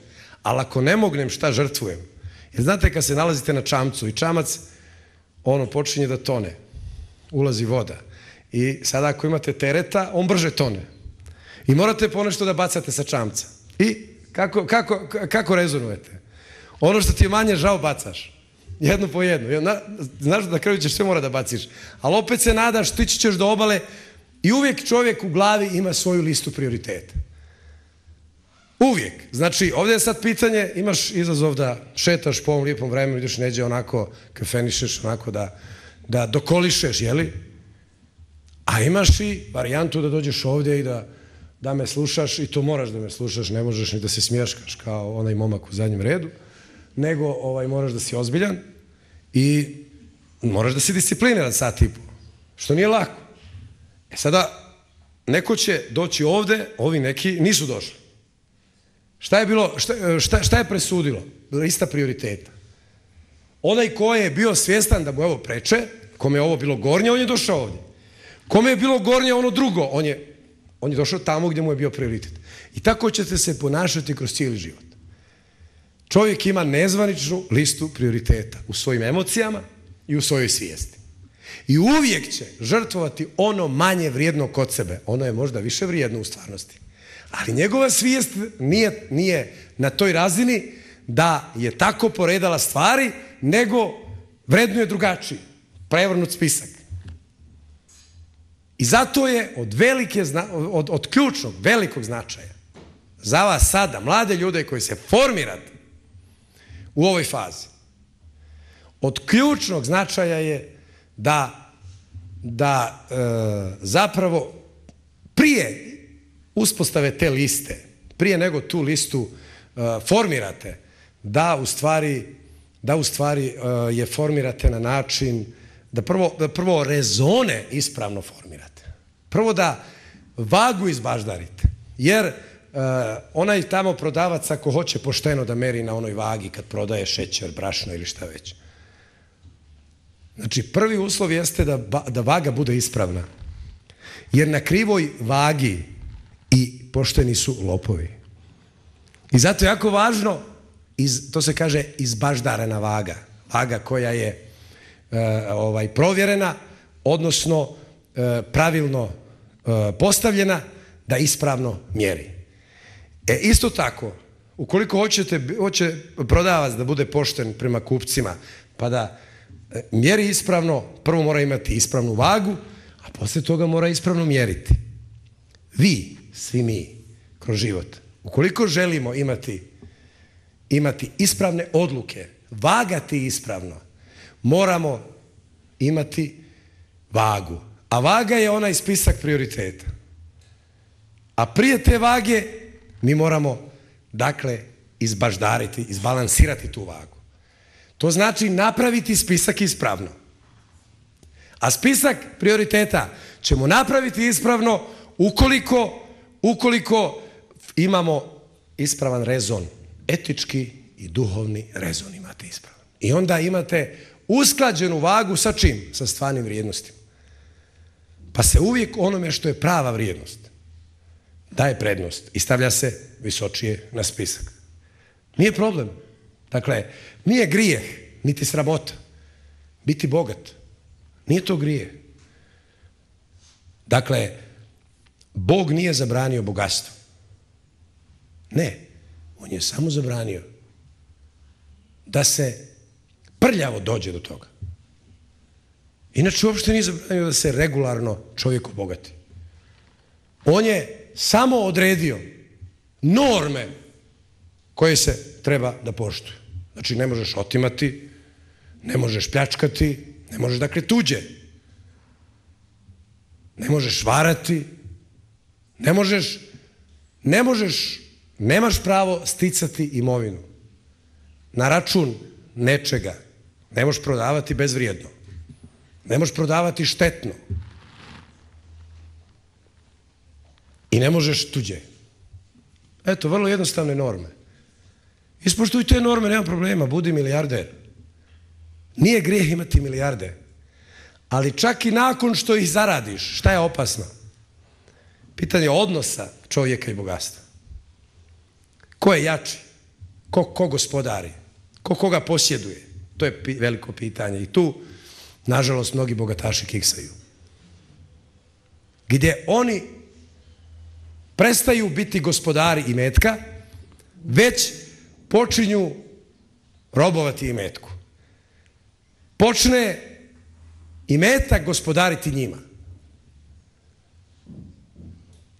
Ali ako ne mognem, šta žrtvujem? Jer znate, kad se nalazite na čamcu i čamac, ono počinje da tone. Ulazi voda. I sada ako imate tereta, on brže tone. I morate ponešto da bacate sa čamca. I kako rezonujete? Ono što ti je manje žao bacaš. Jedno po jedno. Znaš da kraju ćeš sve mora da baciš. Ali opet se nadaš, tići ćeš do obale i uvijek čovjek u glavi ima svoju listu prioriteta. Uvijek. Znači, ovdje je sad pitanje, imaš izazov da šetaš po ovom lijepom vremenu, ideš neđe onako, kafenišeš, onako da dokolišeš, jeli? A imaš i varijantu da dođeš ovdje i da me slušaš, i to moraš da me slušaš, ne možeš ni da se smješkaš kao onaj momak u zadnjem redu, nego moraš da si ozbiljan i moraš da si discipliniran sat i po, što nije lako. E sada, neko će doći ovdje, ovi neki nisu došli. Šta je presudilo? Lista prioriteta. Onaj ko je bio svjestan da mu ovo preče, kome je ovo bilo gornje, on je došao ovdje. Kome je bilo gornje ono drugo, on je došao tamo gdje mu je bio prioritet. I tako ćete se ponašati kroz cijeli život. Čovjek ima nezvaničnu listu prioriteta u svojim emocijama i u svojoj svijesti. I uvijek će žrtvovati ono manje vrijedno kod sebe. Ono je možda više vrijedno u stvarnosti. Ali njegova svijest nije na toj razini da je tako poredala stvari, nego vrednuje drugačiji, prevrnut spisak. I zato je od ključnog, velikog značaja za vas sada, mlade ljude koji se formirate u ovoj fazi, od ključnog značaja je da zapravo prije uspostave te liste, prije nego tu listu formirate, da u stvari je formirate na način da prvo rezone ispravno formirate. Prvo da vagu izbaždarite, jer onaj tamo prodavac ako hoće pošteno da meri na onoj vagi kad prodaje šećer, brašno ili šta već. Znači, prvi uslov jeste da vaga bude ispravna. Jer na krivoj vagi i pošteni su lopovi. I zato je jako važno, to se kaže izbaždarena vaga, vaga koja je provjerena, odnosno pravilno postavljena da ispravno mjeri. E isto tako, ukoliko hoće prodavac da bude pošten prema kupcima, pa da mjeri ispravno, prvo mora imati ispravnu vagu, a poslije toga mora ispravno mjeriti. Vi, svi mi, kroz život. Ukoliko želimo imati ispravne odluke, vagati ispravno, moramo imati vagu. A vaga je onaj spisak prioriteta. A prije te vage mi moramo, dakle, izbaždariti, izbalansirati tu vagu. To znači napraviti spisak ispravno. A spisak prioriteta ćemo napraviti ispravno ukoliko imamo ispravan rezon, etički i duhovni rezon imate ispravan. I onda imate usklađenu vagu sa čim? Sa stvarnim vrijednostima. pa se uvijek onome što je prava vrijednost daje prednost i stavlja se visočije na spisak. Nije problem. Dakle, nije grijeh, niti sramota. Biti bogat. Nije to grijeh. Dakle, Bog nije zabranio bogatstvo. Ne. On je samo zabranio da se prljavo dođe do toga. Inače, uopšte nije zabranio da se regularno čovjek obogati. On je samo odredio norme koje se treba da poštuju. Znači, ne možeš otimati, ne možeš pljačkati, ne možeš da tuđe, ne možeš varati, nemaš pravo sticati imovinu na račun nečega. Ne možeš prodavati bezvrijedno. Ne možeš prodavati štetno. I ne možeš tuđe. Eto, vrlo jednostavne norme. Ispoštuj te norme, nema problema, budi milijarder. Nije grijeh imati milijarde. Ali čak i nakon što ih zaradiš, šta je opasno? Pitanje odnosa čovjeka i bogatstva. Ko je jači? Ko gospodari? Ko koga posjeduje? To je veliko pitanje. I tu, nažalost, mnogi bogataši kiksaju. Gdje oni prestaju biti gospodari imetka, već počinju robovati imetku. Počne imetak gospodariti njima.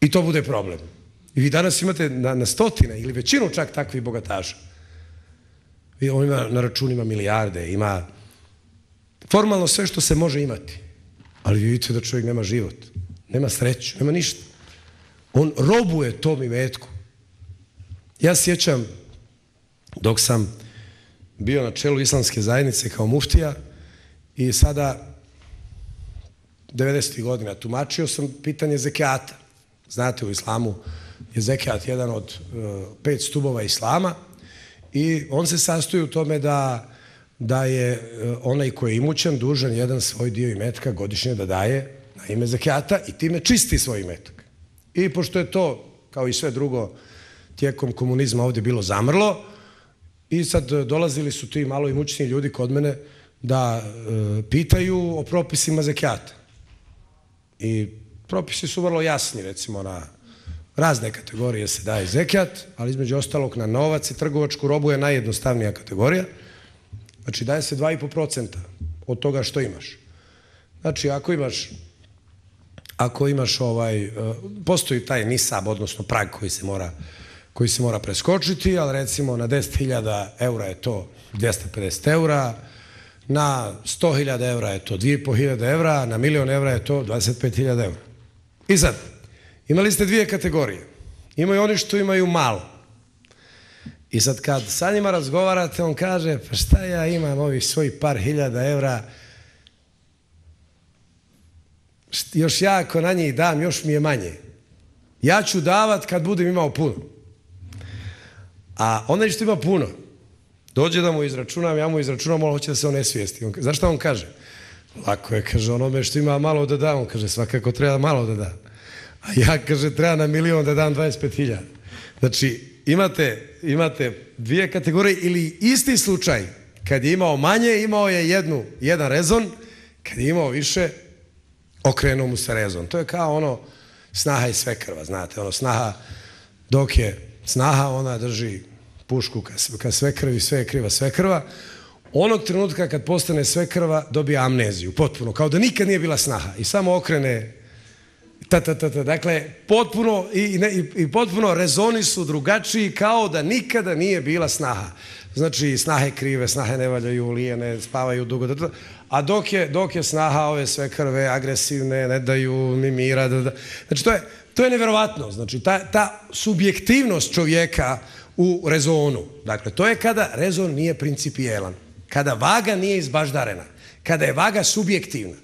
I to bude problem. I vi danas imate na stotine ili većinu čak takvih bogataša. On ima na računima milijarde, ima formalno sve što se može imati. Ali vi vidite da čovjek nema život, nema sreću, nema ništa. On robuje tom imetku. Ja sjećam, dok sam bio na čelu islamske zajednice kao muftija i sada 90. godina tumačio sam pitanje zekijata. Znate, u islamu je zekijat jedan od 5 stubova islama i on se sastoji u tome da je onaj koji je imućan dužan jedan svoj dio imetka godišnje da daje na ime zekijata i time čisti svoj imetak. I pošto je to, kao i sve drugo, tijekom komunizma ovdje bilo zamrlo, i sad dolazili su ti malo imućni ljudi kod mene da pitaju o propisima zekijata. I propisi su vrlo jasni, recimo na razne kategorije se daje zekijat, ali između ostalog na novac i trgovačku robu je najjednostavnija kategorija. Znači daje se 2,5% od toga što imaš. Znači ako imaš postoji taj nisab, odnosno prag koji se mora preskočiti, ali recimo na 10.000 eura je to 250 eura, na 100.000 eura je to 2.500 eura, na milion eura je to 25.000 eura. I sad, imali ste dvije kategorije. Imaju oni što imaju malo. I sad kad sa njima razgovarate, on kaže, pa šta ja imam ovih svojih par hiljada eura, još ja ako na njih dam, još mi je manje. Ja ću davat kad budem imao puno. A onaj što ima puno, dođe da mu izračunam, ja mu izračunam, ali hoće da se on ne svijesti. Zašto on kaže? Lako je, kaže, onome što ima malo da da, on kaže, svakako treba malo da da. A ja, kaže, treba na milion da dam 25.000. Znači, imate dvije kategorije ili isti slučaj. Kad je imao manje, imao je jedan rezon, kad je imao više, okrenuo mu se rezon. To je kao ono snaha i svekrva, znate, ono snaha dok je snaha, ona drži pušku ka svekrvi, sve je kriva svekrva. Onog trenutka kad postane svekrva, dobije amneziju, potpuno, kao da nikad nije bila snaha i samo okrene ta. Dakle, potpuno i potpuno rezoni su drugačiji kao da nikada nije bila snaha. Znači, snahe krive, snahe ne valjaju, lijene, spavaju dugo, a dok je snaha ove svekrve, agresivne, ne daju mi mira. Znači, to je nevjerovatno, znači ta subjektivnost čovjeka u rezonu. Dakle, to je kada rezon nije principijelan, kada vaga nije izbaždarena, kada je vaga subjektivna,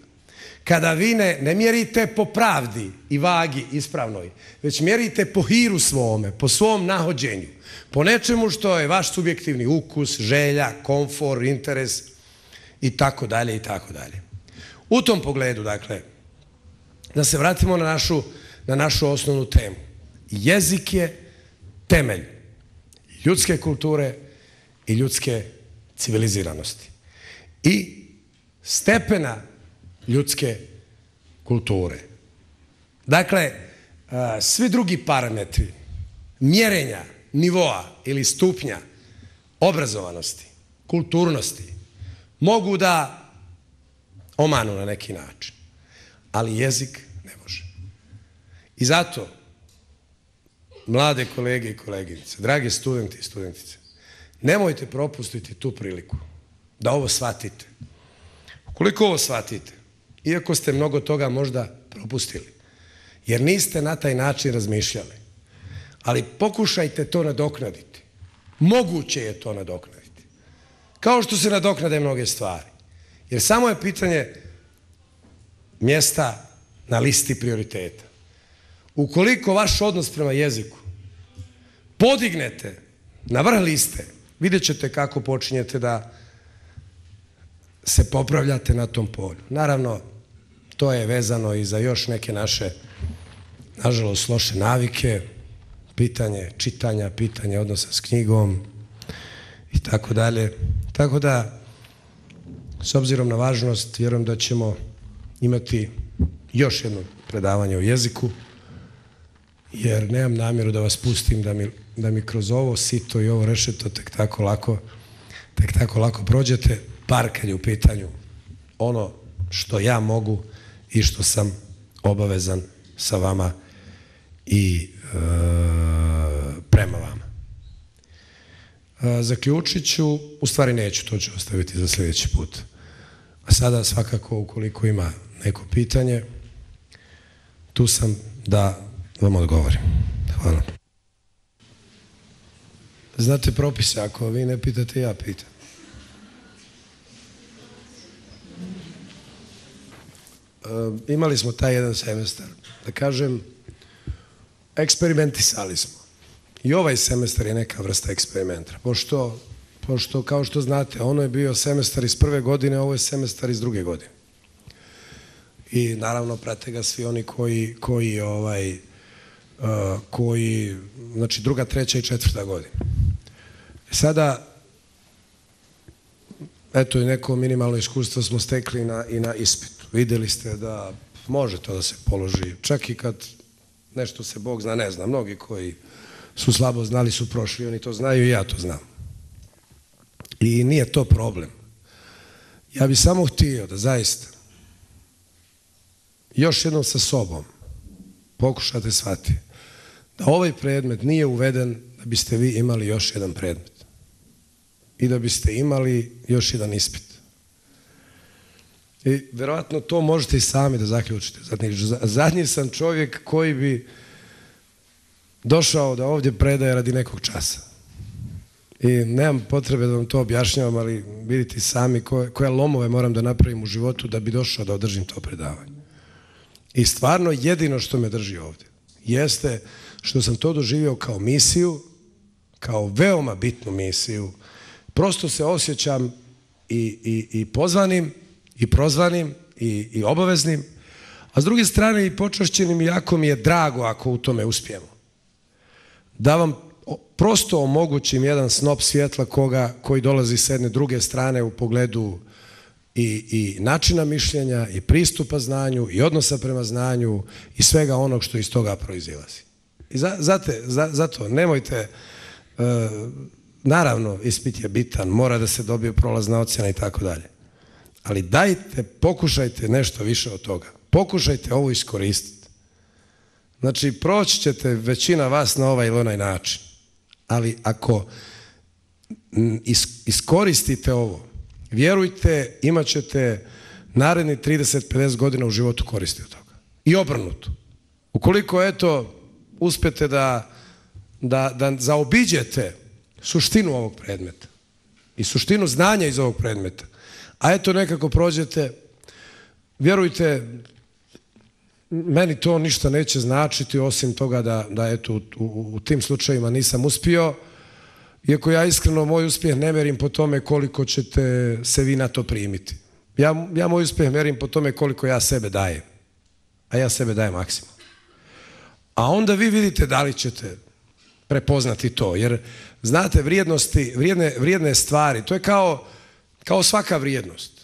kada vi ne mjerite po pravdi i vagi ispravnoj, već mjerite po hiru svome, po svom nahođenju, po nečemu što je vaš subjektivni ukus, želja, komfor, interes i tako dalje i tako dalje. U tom pogledu, dakle, da se vratimo na našu osnovnu temu. Jezik je temelj ljudske kulture i ljudske civiliziranosti i stepena ljudske kulture. Dakle, svi drugi parametri mjerenja nivoa ili stupnja obrazovanosti, kulturnosti mogu da omanu na neki način, ali jezik ne može. I zato, mlade kolege i koleginice, drage studenti i studentice, nemojte propustiti tu priliku da ovo shvatite. Ukoliko ovo shvatite, iako ste mnogo toga možda propustili, jer niste na taj način razmišljali, ali pokušajte to nadoknaditi. Moguće je to nadoknaditi. Kao što se nadoknade mnoge stvari. Jer samo je pitanje mjesta na listi prioriteta. Ukoliko vaš odnos prema jeziku podignete na vrh liste, vidjet ćete kako počinjete da se popravljate na tom polju. Naravno, to je vezano i za još neke naše, nažalost, loše navike, pitanje čitanja, pitanje odnosa s knjigom i tako dalje. Tako da, s obzirom na važnost, vjerujem da ćemo imati još jedno predavanje o jeziku, jer nemam namjeru da vas pustim da mi kroz ovo sito i ovo rešeto tek tako lako prođete, bar kad je u pitanju ono što ja mogu i što sam obavezan sa vama i prema vama. Zaključit ću, u stvari neću, to ću ostaviti za sljedeći put. A sada svakako, ukoliko ima neko pitanje, tu sam da vam odgovorim. Hvala. Znate propise, ako vi ne pitate, ja pitam. Imali smo taj jedan semestar, da kažem, eksperimentisali smo. I ovaj semestar je neka vrsta eksperimenta. Pošto, kao što znate, ono je bio semestar iz prve godine, ovo je semestar iz druge godine. I naravno prate ga svi oni koji znači druga, treća i četvrta godina. Sada, eto, i neko minimalno iskustvo smo stekli i na ispitu. Vidjeli ste da može to da se položi, čak i kad nešto se Bog zna, ne zna. Mnogi koji su slabo znali su prošli, oni to znaju i ja to znam. I nije to problem. Ja bih samo htio da zaista još jednom sa sobom pokušate shvatiti da ovaj predmet nije uveden da biste vi imali još jedan predmet i da biste imali još jedan ispit. I verovatno to možete i sami da zaključite. Zadnji sam čovjek koji bi došao da ovdje predaje radi nekog časa. I nemam potrebe da vam to objašnjavam, ali vidite sami koje lomove moram da napravim u životu da bi došao da održim to predavanje. I stvarno jedino što me drži ovdje jeste što sam to doživio kao misiju, kao veoma bitnu misiju. Prosto se osjećam i pozvanim, i prozvanim, i obaveznim, a s druge strane i počašćenim, jako mi je drago ako u tome uspijemo. Da vam prosto omogućim jedan snop svjetla koji dolazi s jedne druge strane u pogledu i načina mišljenja, i pristupa znanju, i odnosa prema znanju, i svega onog što iz toga proizilazi. I zato nemojte, naravno ispit je bitan, mora da se dobije prolazna ocjena i tako dalje. Ali dajte, pokušajte nešto više od toga. Pokušajte ovo iskoristiti. Znači, proći ćete većina vas na ovaj ili onaj način. Ali ako iskoristite ovo, vjerujte, imat ćete naredni 30-50 godina u životu koristi od toga. I obrnuto. Ukoliko, eto, uspete da zaobiđete suštinu ovog predmeta i suštinu znanja iz ovog predmeta, a eto nekako prođete, vjerujte, meni to ništa neće značiti osim toga da eto u tim slučajima nisam uspio, iako ja iskreno moj uspjeh ne merim po tome koliko ćete se vi na to primiti. Ja moj uspjeh merim po tome koliko ja sebe dajem. a ja sebe dajem maksimum. A onda vi vidite da li ćete prepoznati to, jer znate vrijednosti, vrijedne stvari, to je kao svaka vrijednost.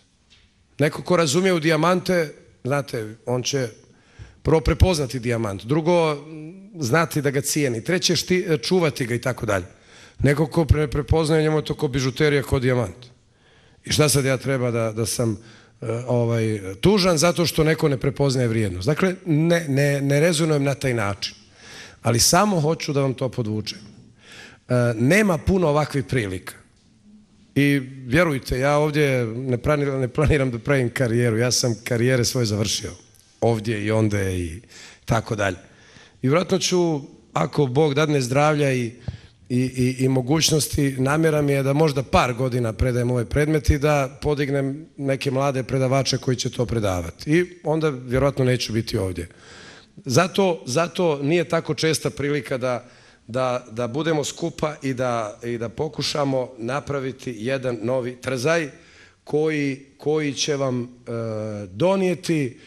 Neko ko razumije u dijamante, znate, on će prvo prepoznati dijamant, drugo znati da ga cijeni, treće čuvati ga i tako dalje. Neko ko prepoznaje njemu to ko bižuterija, ko dijamant. I šta sad ja treba da sam tužan zato što neko ne prepoznaje vrijednost. Dakle, ne rezonujem na taj način. Ali samo hoću da vam to podvučem. Nema puno ovakvih prilika. I vjerujte, ja ovdje ne planiram da pravim karijeru. Ja sam karijere svoje završio. Ovdje i onda i tako dalje. I vjerojatno ću, ako Bog dadne zdravlja i mogućnosti, namjera mi je da možda par godina predajem ovaj predmet i da podignem neke mlade predavače koji će to predavati. I onda vjerojatno neću biti ovdje. Zato nije tako česta prilika da budemo skupa i da pokušamo napraviti jedan novi trzaj koji će vam donijeti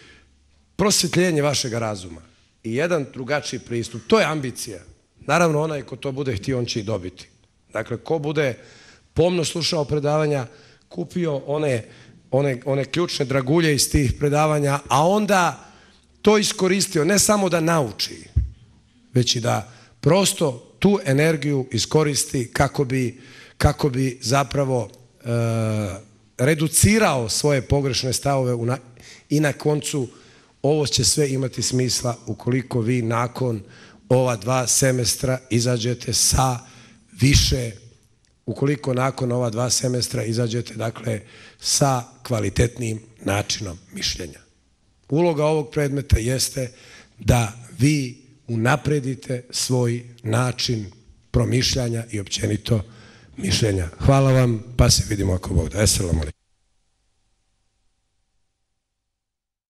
prosvjetljenje vašega razuma i jedan drugačiji pristup. To je ambicija. Naravno, onaj ko to bude htio, on će i dobiti. Dakle, ko bude pomno slušao predavanja, kupio one ključne dragulje iz tih predavanja, a onda to iskoristio, ne samo da nauči, već i da prosto tu energiju iskoristi kako bi zapravo reducirao svoje pogrešne stavove i na koncu ovo će sve imati smisla ukoliko vi nakon ova 2 semestra izađete sa više, ukoliko nakon ova 2 semestra izađete, dakle, sa kvalitetnim načinom mišljenja. Uloga ovog predmeta jeste da vi unapredite svoj način promišljanja i općenito mišljenja. Hvala vam, pa se vidimo ako Bog da. Esselamu alaikum.